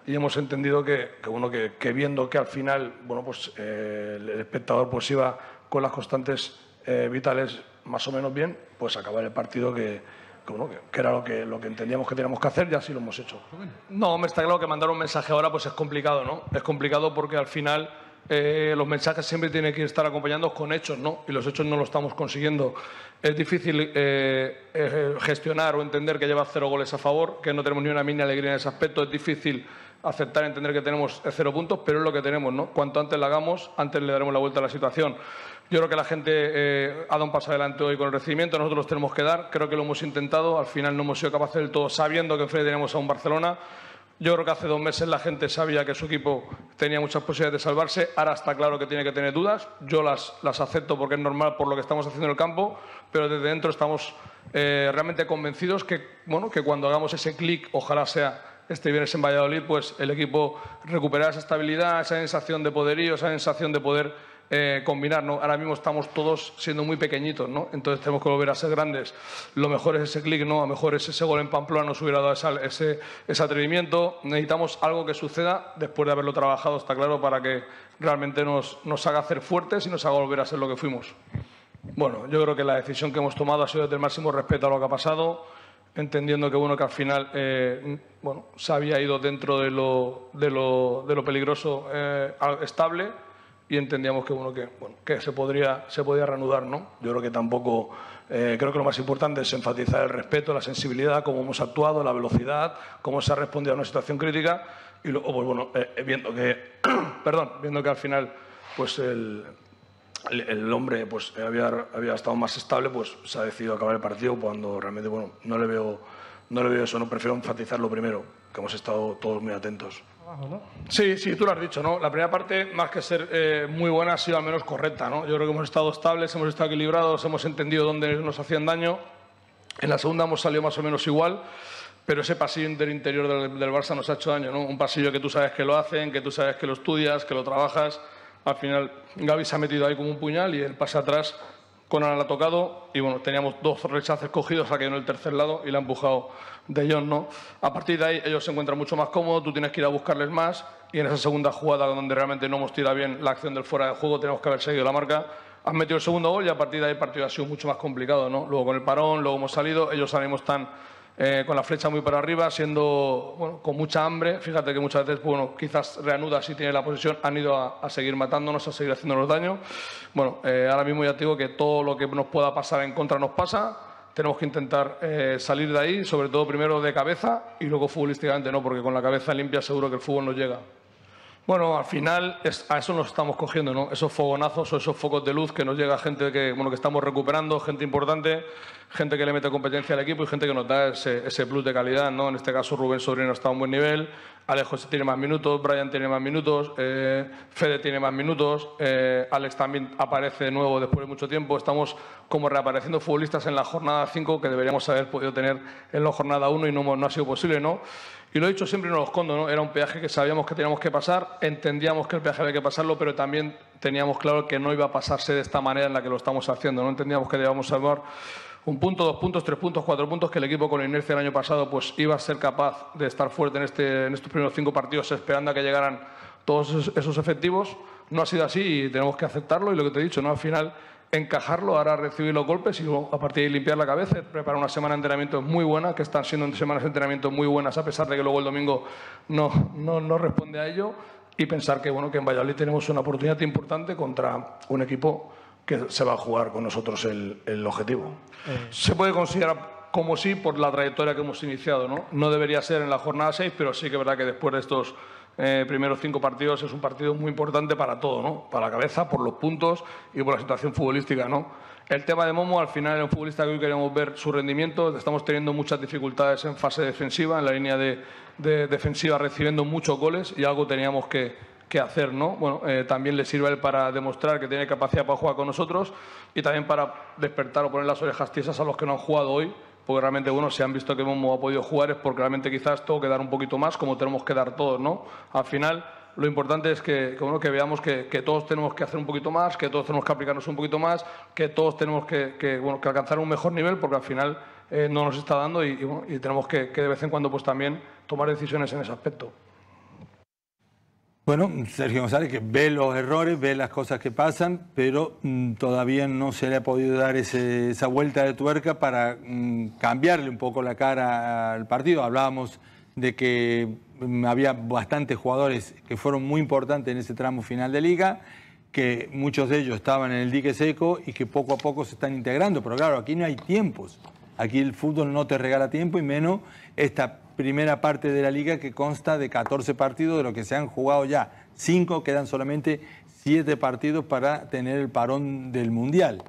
Y hemos entendido que viendo que al final, bueno, pues el espectador pues iba con las constantes vitales más o menos bien, pues acabar el partido que era lo que entendíamos que teníamos que hacer, y así lo hemos hecho. No, me está claro que mandar un mensaje ahora pues es complicado, ¿no? Es complicado porque al final los mensajes siempre tienen que estar acompañados con hechos, ¿no? Y los hechos no los estamos consiguiendo. Es difícil gestionar o entender que lleva 0 goles a favor, que no tenemos ni una mínima alegría en ese aspecto. Es difícil aceptar, entender que tenemos 0 puntos, pero es lo que tenemos, ¿no? Cuanto antes lo hagamos, antes le daremos la vuelta a la situación. Yo creo que la gente ha dado un paso adelante hoy con el recibimiento, nosotros los tenemos que dar, creo que lo hemos intentado, al final no hemos sido capaces del todo, sabiendo que enfrente tenemos a un Barcelona. Yo creo que hace 2 meses la gente sabía que su equipo tenía muchas posibilidades de salvarse. Ahora está claro que tiene que tener dudas. Yo las acepto porque es normal por lo que estamos haciendo en el campo, pero desde dentro estamos realmente convencidos que cuando hagamos ese clic, ojalá sea este viernes en Valladolid, pues el equipo recuperará esa estabilidad, esa sensación de poderío, esa sensación de poder combinar, ¿no? Ahora mismo estamos todos siendo muy pequeñitos, ¿no? Entonces tenemos que volver a ser grandes. Lo mejor es ese clic, ¿no? A lo mejor es ese gol en Pamplona, nos hubiera dado ese atrevimiento. Necesitamos algo que suceda después de haberlo trabajado, está claro, para que realmente nos haga hacer fuertes y nos haga volver a ser lo que fuimos. Bueno, yo creo que la decisión que hemos tomado ha sido desde el máximo respeto a lo que ha pasado, entendiendo que al final se había ido dentro de lo peligroso estable. Y entendíamos que se podía reanudar, ¿no? Yo creo que tampoco. Creo que lo más importante es enfatizar el respeto, la sensibilidad, cómo hemos actuado, la velocidad, cómo se ha respondido a una situación crítica. Y luego, pues bueno, viendo que al final, pues el hombre pues había estado más estable, pues se ha decidido acabar el partido cuando realmente, bueno, no le veo eso, no, prefiero enfatizar lo primero, que hemos estado todos muy atentos. Sí, tú lo has dicho, ¿no? La primera parte, más que ser muy buena, ha sido al menos correcta, ¿no? Yo creo que hemos estado estables, hemos estado equilibrados, hemos entendido dónde nos hacían daño. En la segunda hemos salido más o menos igual, pero ese pasillo interior del Barça nos ha hecho daño, ¿no? Un pasillo que tú sabes que lo hacen, que tú sabes que lo estudias, que lo trabajas. Al final, Gavi se ha metido ahí como un puñal y el pase atrás, Conan la ha tocado y, bueno, teníamos 2 rechaces cogidos, ha quedado en el tercer lado y la ha empujado De Jong, ¿no? A partir de ahí ellos se encuentran mucho más cómodos, tú tienes que ir a buscarles más, y en esa segunda jugada donde realmente no hemos tirado bien la acción del fuera de juego, tenemos que haber seguido la marca, han metido el segundo gol y a partir de ahí el partido ha sido mucho más complicado, ¿no? Luego con el parón, luego hemos salido, ellos salimos con la flecha muy para arriba, siendo, bueno, con mucha hambre. Fíjate que muchas veces, bueno, quizás reanuda si tiene la posesión, han ido a seguir matándonos, a seguir haciéndonos daño. Bueno, ahora mismo ya te digo que todo lo que nos pueda pasar en contra nos pasa. Tenemos que intentar salir de ahí, sobre todo primero de cabeza y luego futbolísticamente, ¿no? Porque con la cabeza limpia seguro que el fútbol no llega. Bueno, al final a eso nos estamos cogiendo, ¿no? Esos fogonazos o esos focos de luz que nos llega gente que estamos recuperando, gente importante, gente que le mete competencia al equipo y gente que nos da ese plus de calidad, ¿no? En este caso Rubén Sobrino está a un buen nivel, Alejo tiene más minutos, Brian tiene más minutos, Fede tiene más minutos, Alex también aparece de nuevo después de mucho tiempo. Estamos como reapareciendo futbolistas en la jornada 5 que deberíamos haber podido tener en la jornada 1 y no ha sido posible, ¿no? Y lo he dicho siempre y no lo escondo, ¿no? Era un peaje que sabíamos que teníamos que pasar, entendíamos que el peaje había que pasarlo, pero también teníamos claro que no iba a pasarse de esta manera en la que lo estamos haciendo, ¿no? Entendíamos que debíamos salvar un punto, 2 puntos, 3 puntos, 4 puntos, que el equipo con la inercia del año pasado pues iba a ser capaz de estar fuerte en estos primeros 5 partidos, esperando a que llegaran todos esos efectivos. No ha sido así y tenemos que aceptarlo, y lo que te he dicho, ¿no? Al final encajarlo, ahora recibir los golpes y a partir de ahí limpiar la cabeza, preparar una semana de entrenamientos muy buena, que están siendo semanas de entrenamientos muy buenas a pesar de que luego el domingo no responde a ello, y pensar que, bueno, que en Valladolid tenemos una oportunidad importante contra un equipo que se va a jugar con nosotros el objetivo. Se puede considerar como sí por la trayectoria que hemos iniciado, ¿no? No debería ser en la jornada 6, pero sí que es verdad que después de estos primeros 5 partidos es un partido muy importante para todo, ¿no? Para la cabeza, por los puntos y por la situación futbolística, ¿no? El tema de Momo, al final, era un futbolista que hoy queríamos ver su rendimiento. Estamos teniendo muchas dificultades en fase defensiva, en la línea de defensiva, recibiendo muchos goles, y algo teníamos que hacer, ¿no? Bueno, también le sirve a él para demostrar que tiene capacidad para jugar con nosotros y también para despertar o poner las orejas tiesas a los que no han jugado hoy. Porque realmente, bueno, si han visto que Momo ha podido jugar es porque realmente quizás tengo que dar un poquito más, como tenemos que dar todos, ¿no? Al final, lo importante es que veamos que todos tenemos que hacer un poquito más, que todos tenemos que aplicarnos un poquito más, que todos tenemos que alcanzar un mejor nivel, porque al final no nos está dando y tenemos que de vez en cuando pues también tomar decisiones en ese aspecto. Bueno, Sergio González, que ve los errores, ve las cosas que pasan, pero todavía no se le ha podido dar esa vuelta de tuerca para cambiarle un poco la cara al partido. Hablábamos de que había bastantes jugadores que fueron muy importantes en ese tramo final de liga, que muchos de ellos estaban en el dique seco y que poco a poco se están integrando. Pero claro, aquí no hay tiempos. Aquí el fútbol no te regala tiempo, y menos esta primera parte de la liga que consta de 14 partidos, de los que se han jugado ya 5, quedan solamente 7 partidos para tener el parón del Mundial.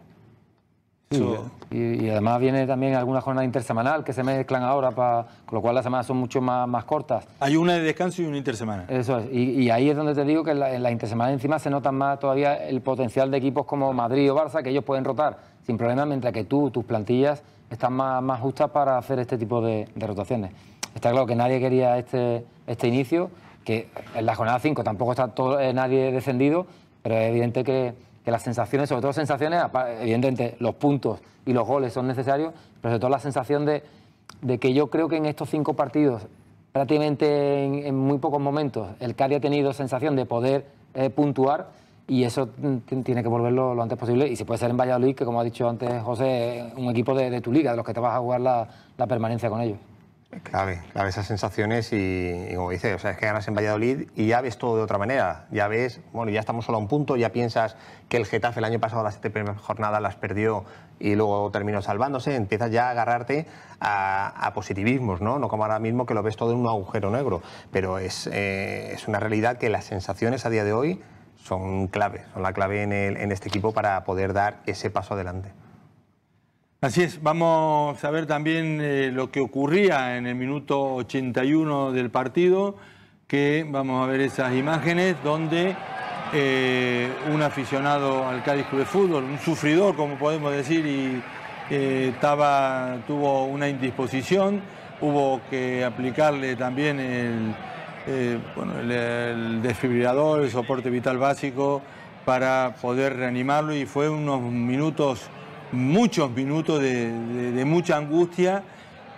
Eso... Y además viene también alguna jornada intersemanal que se mezclan ahora, con lo cual las semanas son mucho más cortas. Hay una de descanso y una intersemana. Eso es, y ahí es donde te digo que en la intersemana encima se notan más todavía el potencial de equipos como Madrid o Barça, que ellos pueden rotar sin problema, mientras que tus plantillas están más justas para hacer este tipo de rotaciones. Está claro que nadie quería este inicio, que en la jornada 5 tampoco está nadie descendido, pero es evidente que las sensaciones, sobre todo sensaciones, evidentemente los puntos y los goles son necesarios, pero sobre todo la sensación de que yo creo que en estos 5 partidos, prácticamente en muy pocos momentos, el Cádiz ha tenido sensación de poder puntuar, y eso tiene que volverlo lo antes posible, y si puede ser en Valladolid, que como ha dicho antes José, un equipo de tu liga, de los que te vas a jugar la permanencia con ellos. Clave esas sensaciones y como dices, o sea, es que ganas en Valladolid y ya ves todo de otra manera, ya ves, bueno, ya estamos solo a un punto, ya piensas que el Getafe el año pasado las 7 primeras jornadas las perdió y luego terminó salvándose, empiezas ya a agarrarte a positivismos, ¿no? No como ahora mismo que lo ves todo en un agujero negro, pero es una realidad que las sensaciones a día de hoy son clave, son la clave en este equipo para poder dar ese paso adelante. Así es, vamos a ver también lo que ocurría en el minuto 81 del partido, que vamos a ver esas imágenes donde un aficionado al Cádiz Club de Fútbol, un sufridor como podemos decir, y tuvo una indisposición, hubo que aplicarle también el desfibrilador, el soporte vital básico para poder reanimarlo, y fue unos minutos... muchos minutos de mucha angustia,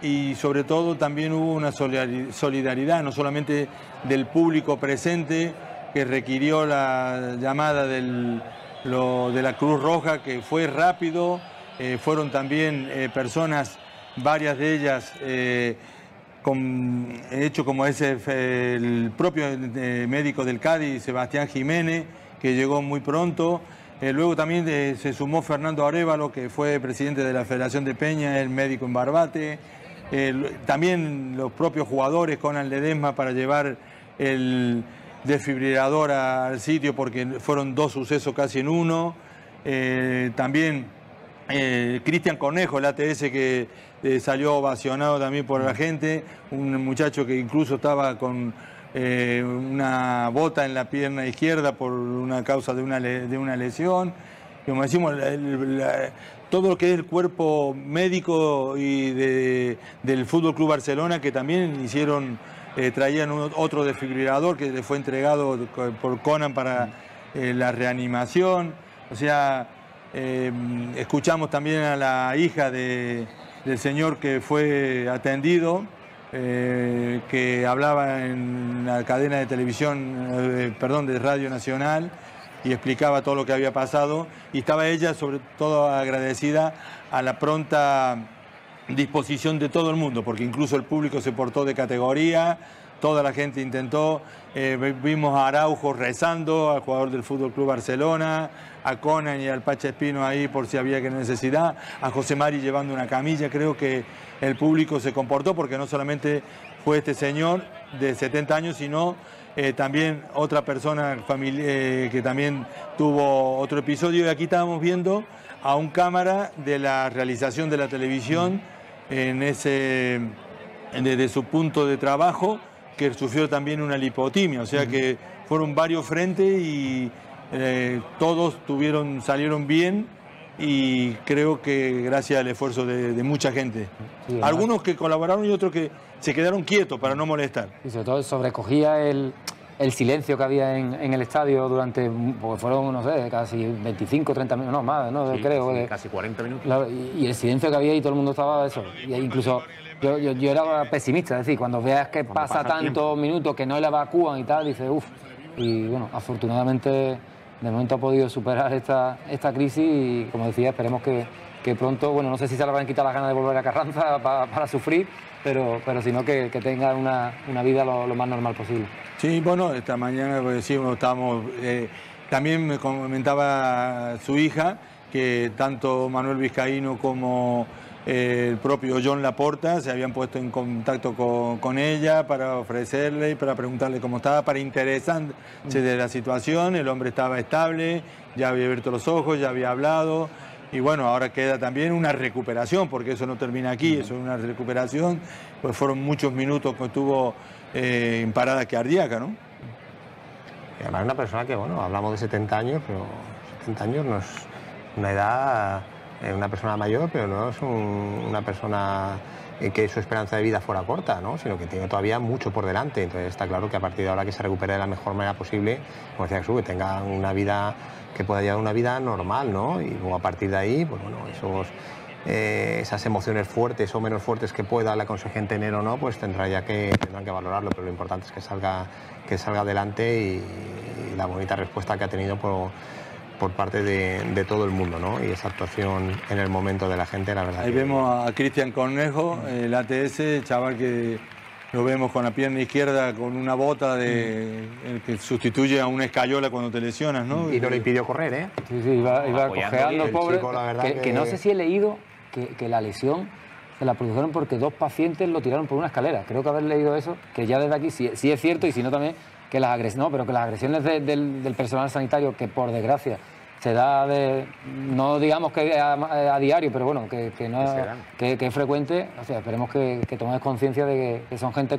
y sobre todo también hubo una solidaridad, no solamente del público presente que requirió la llamada de la Cruz Roja, que fue rápido, fueron también personas, varias de ellas, como ese el propio médico del Cádiz, Sebastián Jiménez, que llegó muy pronto. Luego también se sumó Fernando Arévalo, que fue presidente de la Federación de Peña, el médico en Barbate. También los propios jugadores, Conan Ledesma, para llevar el desfibrilador al sitio, porque fueron 2 sucesos casi en uno. También Cristian Cornejo, el ATS, que salió ovacionado también por la gente. Un muchacho que incluso estaba con... una bota en la pierna izquierda por una causa de una lesión. Como decimos, todo lo que es el cuerpo médico y del Fútbol Club Barcelona, que también hicieron traían otro desfibrilador que le fue entregado por Conan para la reanimación. O sea, escuchamos también a la hija del señor que fue atendido, que hablaba en la cadena de televisión, perdón, de Radio Nacional, y explicaba todo lo que había pasado, y estaba ella sobre todo agradecida a la pronta disposición de todo el mundo, porque incluso el público se portó de categoría, toda la gente intentó, vimos a Araujo rezando, al jugador del Fútbol Club Barcelona, a Conan y al Pacha Espino ahí por si había necesidad, a José Mari llevando una camilla. Creo que el público se comportó, porque no solamente fue este señor de 70 años, sino también otra persona que también tuvo otro episodio. Y aquí estábamos viendo a un cámara de la realización de la televisión desde su punto de trabajo, que sufrió también una lipotimia. O sea que fueron varios frentes y todos salieron bien, y creo que gracias al esfuerzo de mucha gente. Sí, algunos que colaboraron y otros que se quedaron quietos para no molestar. Y sobre todo sobrecogía el silencio que había en el estadio durante, porque fueron, no sé, casi 25, 30 minutos, no más, no sí, creo. Sí, casi 40 minutos. Claro, y el silencio que había, y todo el mundo estaba eso. Y incluso yo era pesimista, es decir, cuando veas que pasa tantos minutos que no le evacúan y tal, dices, uff. Y bueno, afortunadamente, de momento ha podido superar esta crisis, y como decía, esperemos que pronto, bueno, no sé si se le van a quitar las ganas de volver a Carranza para sufrir, pero sino que tenga una vida lo más normal posible. Sí, bueno, esta mañana decimos, estábamos, también me comentaba su hija que tanto Manuel Vizcaíno como el propio Joan Laporta se habían puesto en contacto con ella para ofrecerle y para preguntarle cómo estaba, para interesarse de la situación. El hombre estaba estable, ya había abierto los ojos, ya había hablado, y bueno, ahora queda también una recuperación, porque eso no termina aquí, eso es una recuperación, pues fueron muchos minutos que estuvo en parada cardíaca, ¿no? Y además una persona que, bueno, hablamos de 70 años, pero 70 años no es una edad. Una persona mayor, pero no es una persona que su esperanza de vida fuera corta, ¿no? Sino que tiene todavía mucho por delante. Entonces está claro que a partir de ahora que se recupere de la mejor manera posible, como decía Jesús, que tenga una vida, que pueda llevar una vida normal, ¿no? Y luego a partir de ahí, pues bueno, esas emociones fuertes o menos fuertes que pueda la consejen tener o no, pues tendrán que valorarlo, pero lo importante es que salga adelante, y la bonita respuesta que ha tenido por parte de todo el mundo, ¿no? Y esa actuación en el momento de la gente, la verdad. Ahí vemos a Cristian Cornejo, el ATS, el chaval que lo vemos con la pierna izquierda, con una bota el que sustituye a una escayola cuando te lesionas, ¿no? Y no le impidió correr, ¿eh? Sí, sí, iba cojeando, pobre. Chico, la verdad que no sé si he leído que la lesión se la produjeron porque dos pacientes lo tiraron por una escalera. Creo que haber leído eso, que ya desde aquí sí es cierto, y si no también, que las agresiones, no, pero que las agresiones del personal sanitario, que por desgracia se da, no digamos que a diario, pero bueno, que es frecuente. O sea, esperemos que tomes conciencia de que son gente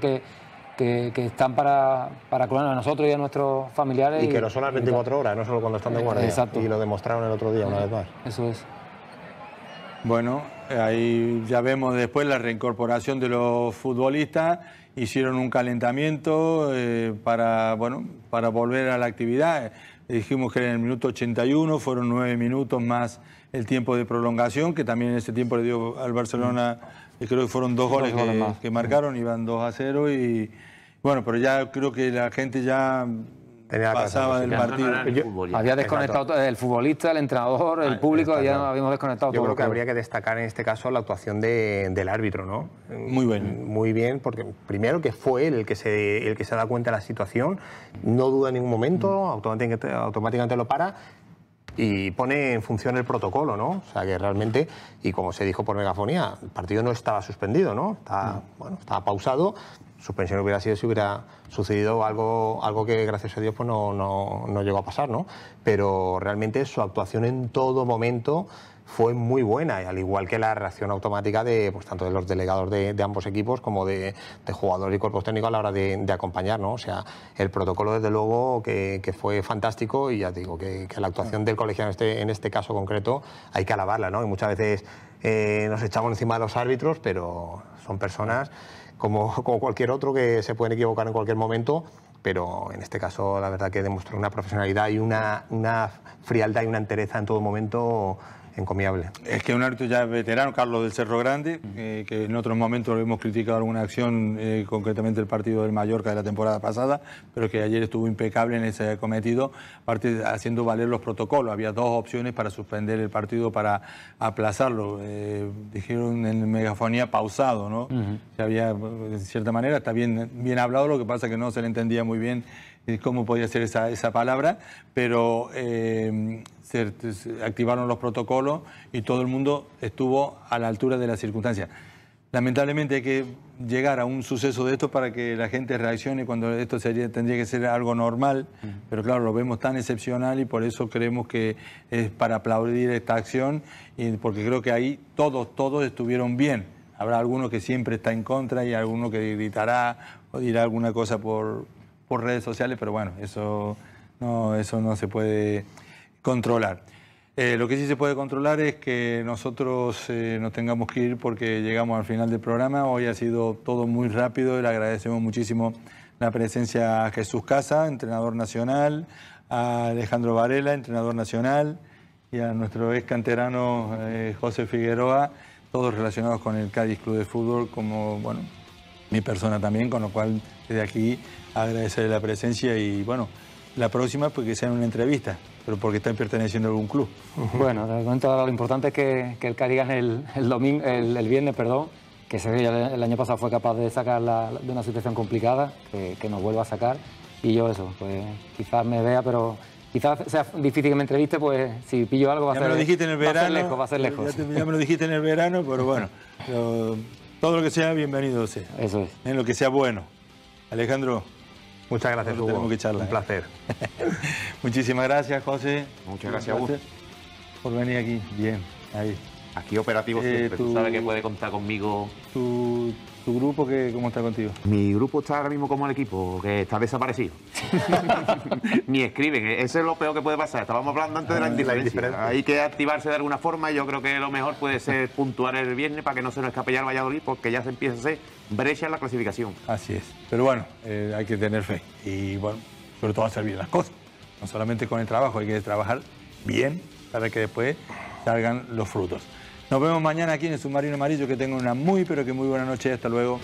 que están para cuidarnos a nosotros y a nuestros familiares. Y que lo son las 24 horas, no solo cuando están de guardia. Exacto. Y lo demostraron el otro día, una vez más. Eso es. Bueno, ahí ya vemos después la reincorporación de los futbolistas. Hicieron un calentamiento para volver a la actividad. Dijimos que era en el minuto 81, fueron 9 minutos más el tiempo de prolongación, que también en ese tiempo le dio al Barcelona, creo que fueron 2 goles que marcaron, iban 2-0, y bueno, pero ya creo que la gente ya pasaba del partido. Había desconectado el futbolista, el entrenador, el público, ya no habíamos desconectado todo. Yo creo que habría que destacar en este caso la actuación del árbitro, ¿no? Muy bien. Muy bien, porque primero que fue él el que se da cuenta de la situación, no duda en ningún momento, automáticamente lo para y pone en función el protocolo, ¿no? O sea, que realmente, y como se dijo por megafonía, el partido no estaba suspendido, ¿no? Bueno, estaba pausado. Suspensión hubiera sido si hubiera sucedido algo que, gracias a Dios, pues no llegó a pasar, ¿no? Pero realmente su actuación en todo momento fue muy buena, al igual que la reacción automática tanto de los delegados de ambos equipos como de jugadores y cuerpos técnicos a la hora de acompañar, ¿no? O sea, el protocolo, desde luego, que fue fantástico, y ya digo que la actuación del colegiado en este caso concreto hay que alabarla, ¿no? Y muchas veces nos echamos encima de los árbitros, pero son personas como cualquier otro, que se pueden equivocar en cualquier momento, pero en este caso la verdad que demostró una profesionalidad y una frialdad y una entereza en todo momento encomiable. Es que un árbitro ya veterano, Carlos del Cerro Grande, que en otros momentos hemos criticado alguna acción, concretamente el partido del Mallorca de la temporada pasada, pero que ayer estuvo impecable en ese cometido, aparte haciendo valer los protocolos. Había dos opciones para suspender el partido, para aplazarlo. Dijeron en megafonía pausado, ¿no? Se había, de cierta manera, está bien hablado, lo que pasa que no se le entendía muy bien cómo podía ser esa palabra, pero se activaron los protocolos y todo el mundo estuvo a la altura de las circunstancias. Lamentablemente hay que llegar a un suceso de esto para que la gente reaccione, cuando esto tendría que ser algo normal, pero claro, lo vemos tan excepcional y por eso creemos que es para aplaudir esta acción, y porque creo que ahí todos estuvieron bien. Habrá alguno que siempre está en contra y alguno que gritará o dirá alguna cosa por redes sociales, pero bueno, eso no se puede controlar. Lo que sí se puede controlar es que nosotros nos tengamos que ir porque llegamos al final del programa. Hoy ha sido todo muy rápido y le agradecemos muchísimo la presencia a Jesús Casa, entrenador nacional, a Alejandro Varela, entrenador nacional, y a nuestro ex canterano José Figueroa, todos relacionados con el Cádiz Club de Fútbol, como bueno, mi persona también, con lo cual desde aquí agradecer la presencia y bueno, la próxima pues que sea en una entrevista, pero porque están perteneciendo a algún club. Bueno, de momento ahora lo importante es que el Cádiz gane el viernes, perdón, que Sevilla el año pasado fue capaz de sacarla de una situación complicada, que nos vuelva a sacar, y yo eso, pues quizás me vea, pero quizás sea difícil que me entreviste, pues si pillo algo va a ser lejos, Ya me lo dijiste en el verano, pero bueno, todo lo que sea bienvenido sea. Eso es. En lo que sea bueno. Alejandro, muchas gracias, Hugo. Tenemos que charlar. Un placer. Muchísimas gracias, José. Muchas gracias, Hugo, por venir aquí. Bien, ahí. Aquí operativo siempre. Tú sabes que puede contar conmigo. ¿Tu grupo cómo está contigo? Mi grupo está ahora mismo como el equipo, que está desaparecido. Ni escriben, eso es lo peor que puede pasar. Estábamos hablando antes de la indiferencia. Hay que activarse de alguna forma y yo creo que lo mejor puede ser puntuar el viernes para que no se nos escape ya el Valladolid, porque ya se empieza a hacer brecha en la clasificación. Así es. Pero bueno, hay que tener fe y bueno, sobre todo hacer bien las cosas. No solamente con el trabajo, hay que trabajar bien para que después salgan los frutos. Nos vemos mañana aquí en el Submarino Amarillo. Que tengan una muy, pero que muy buena noche. Hasta luego.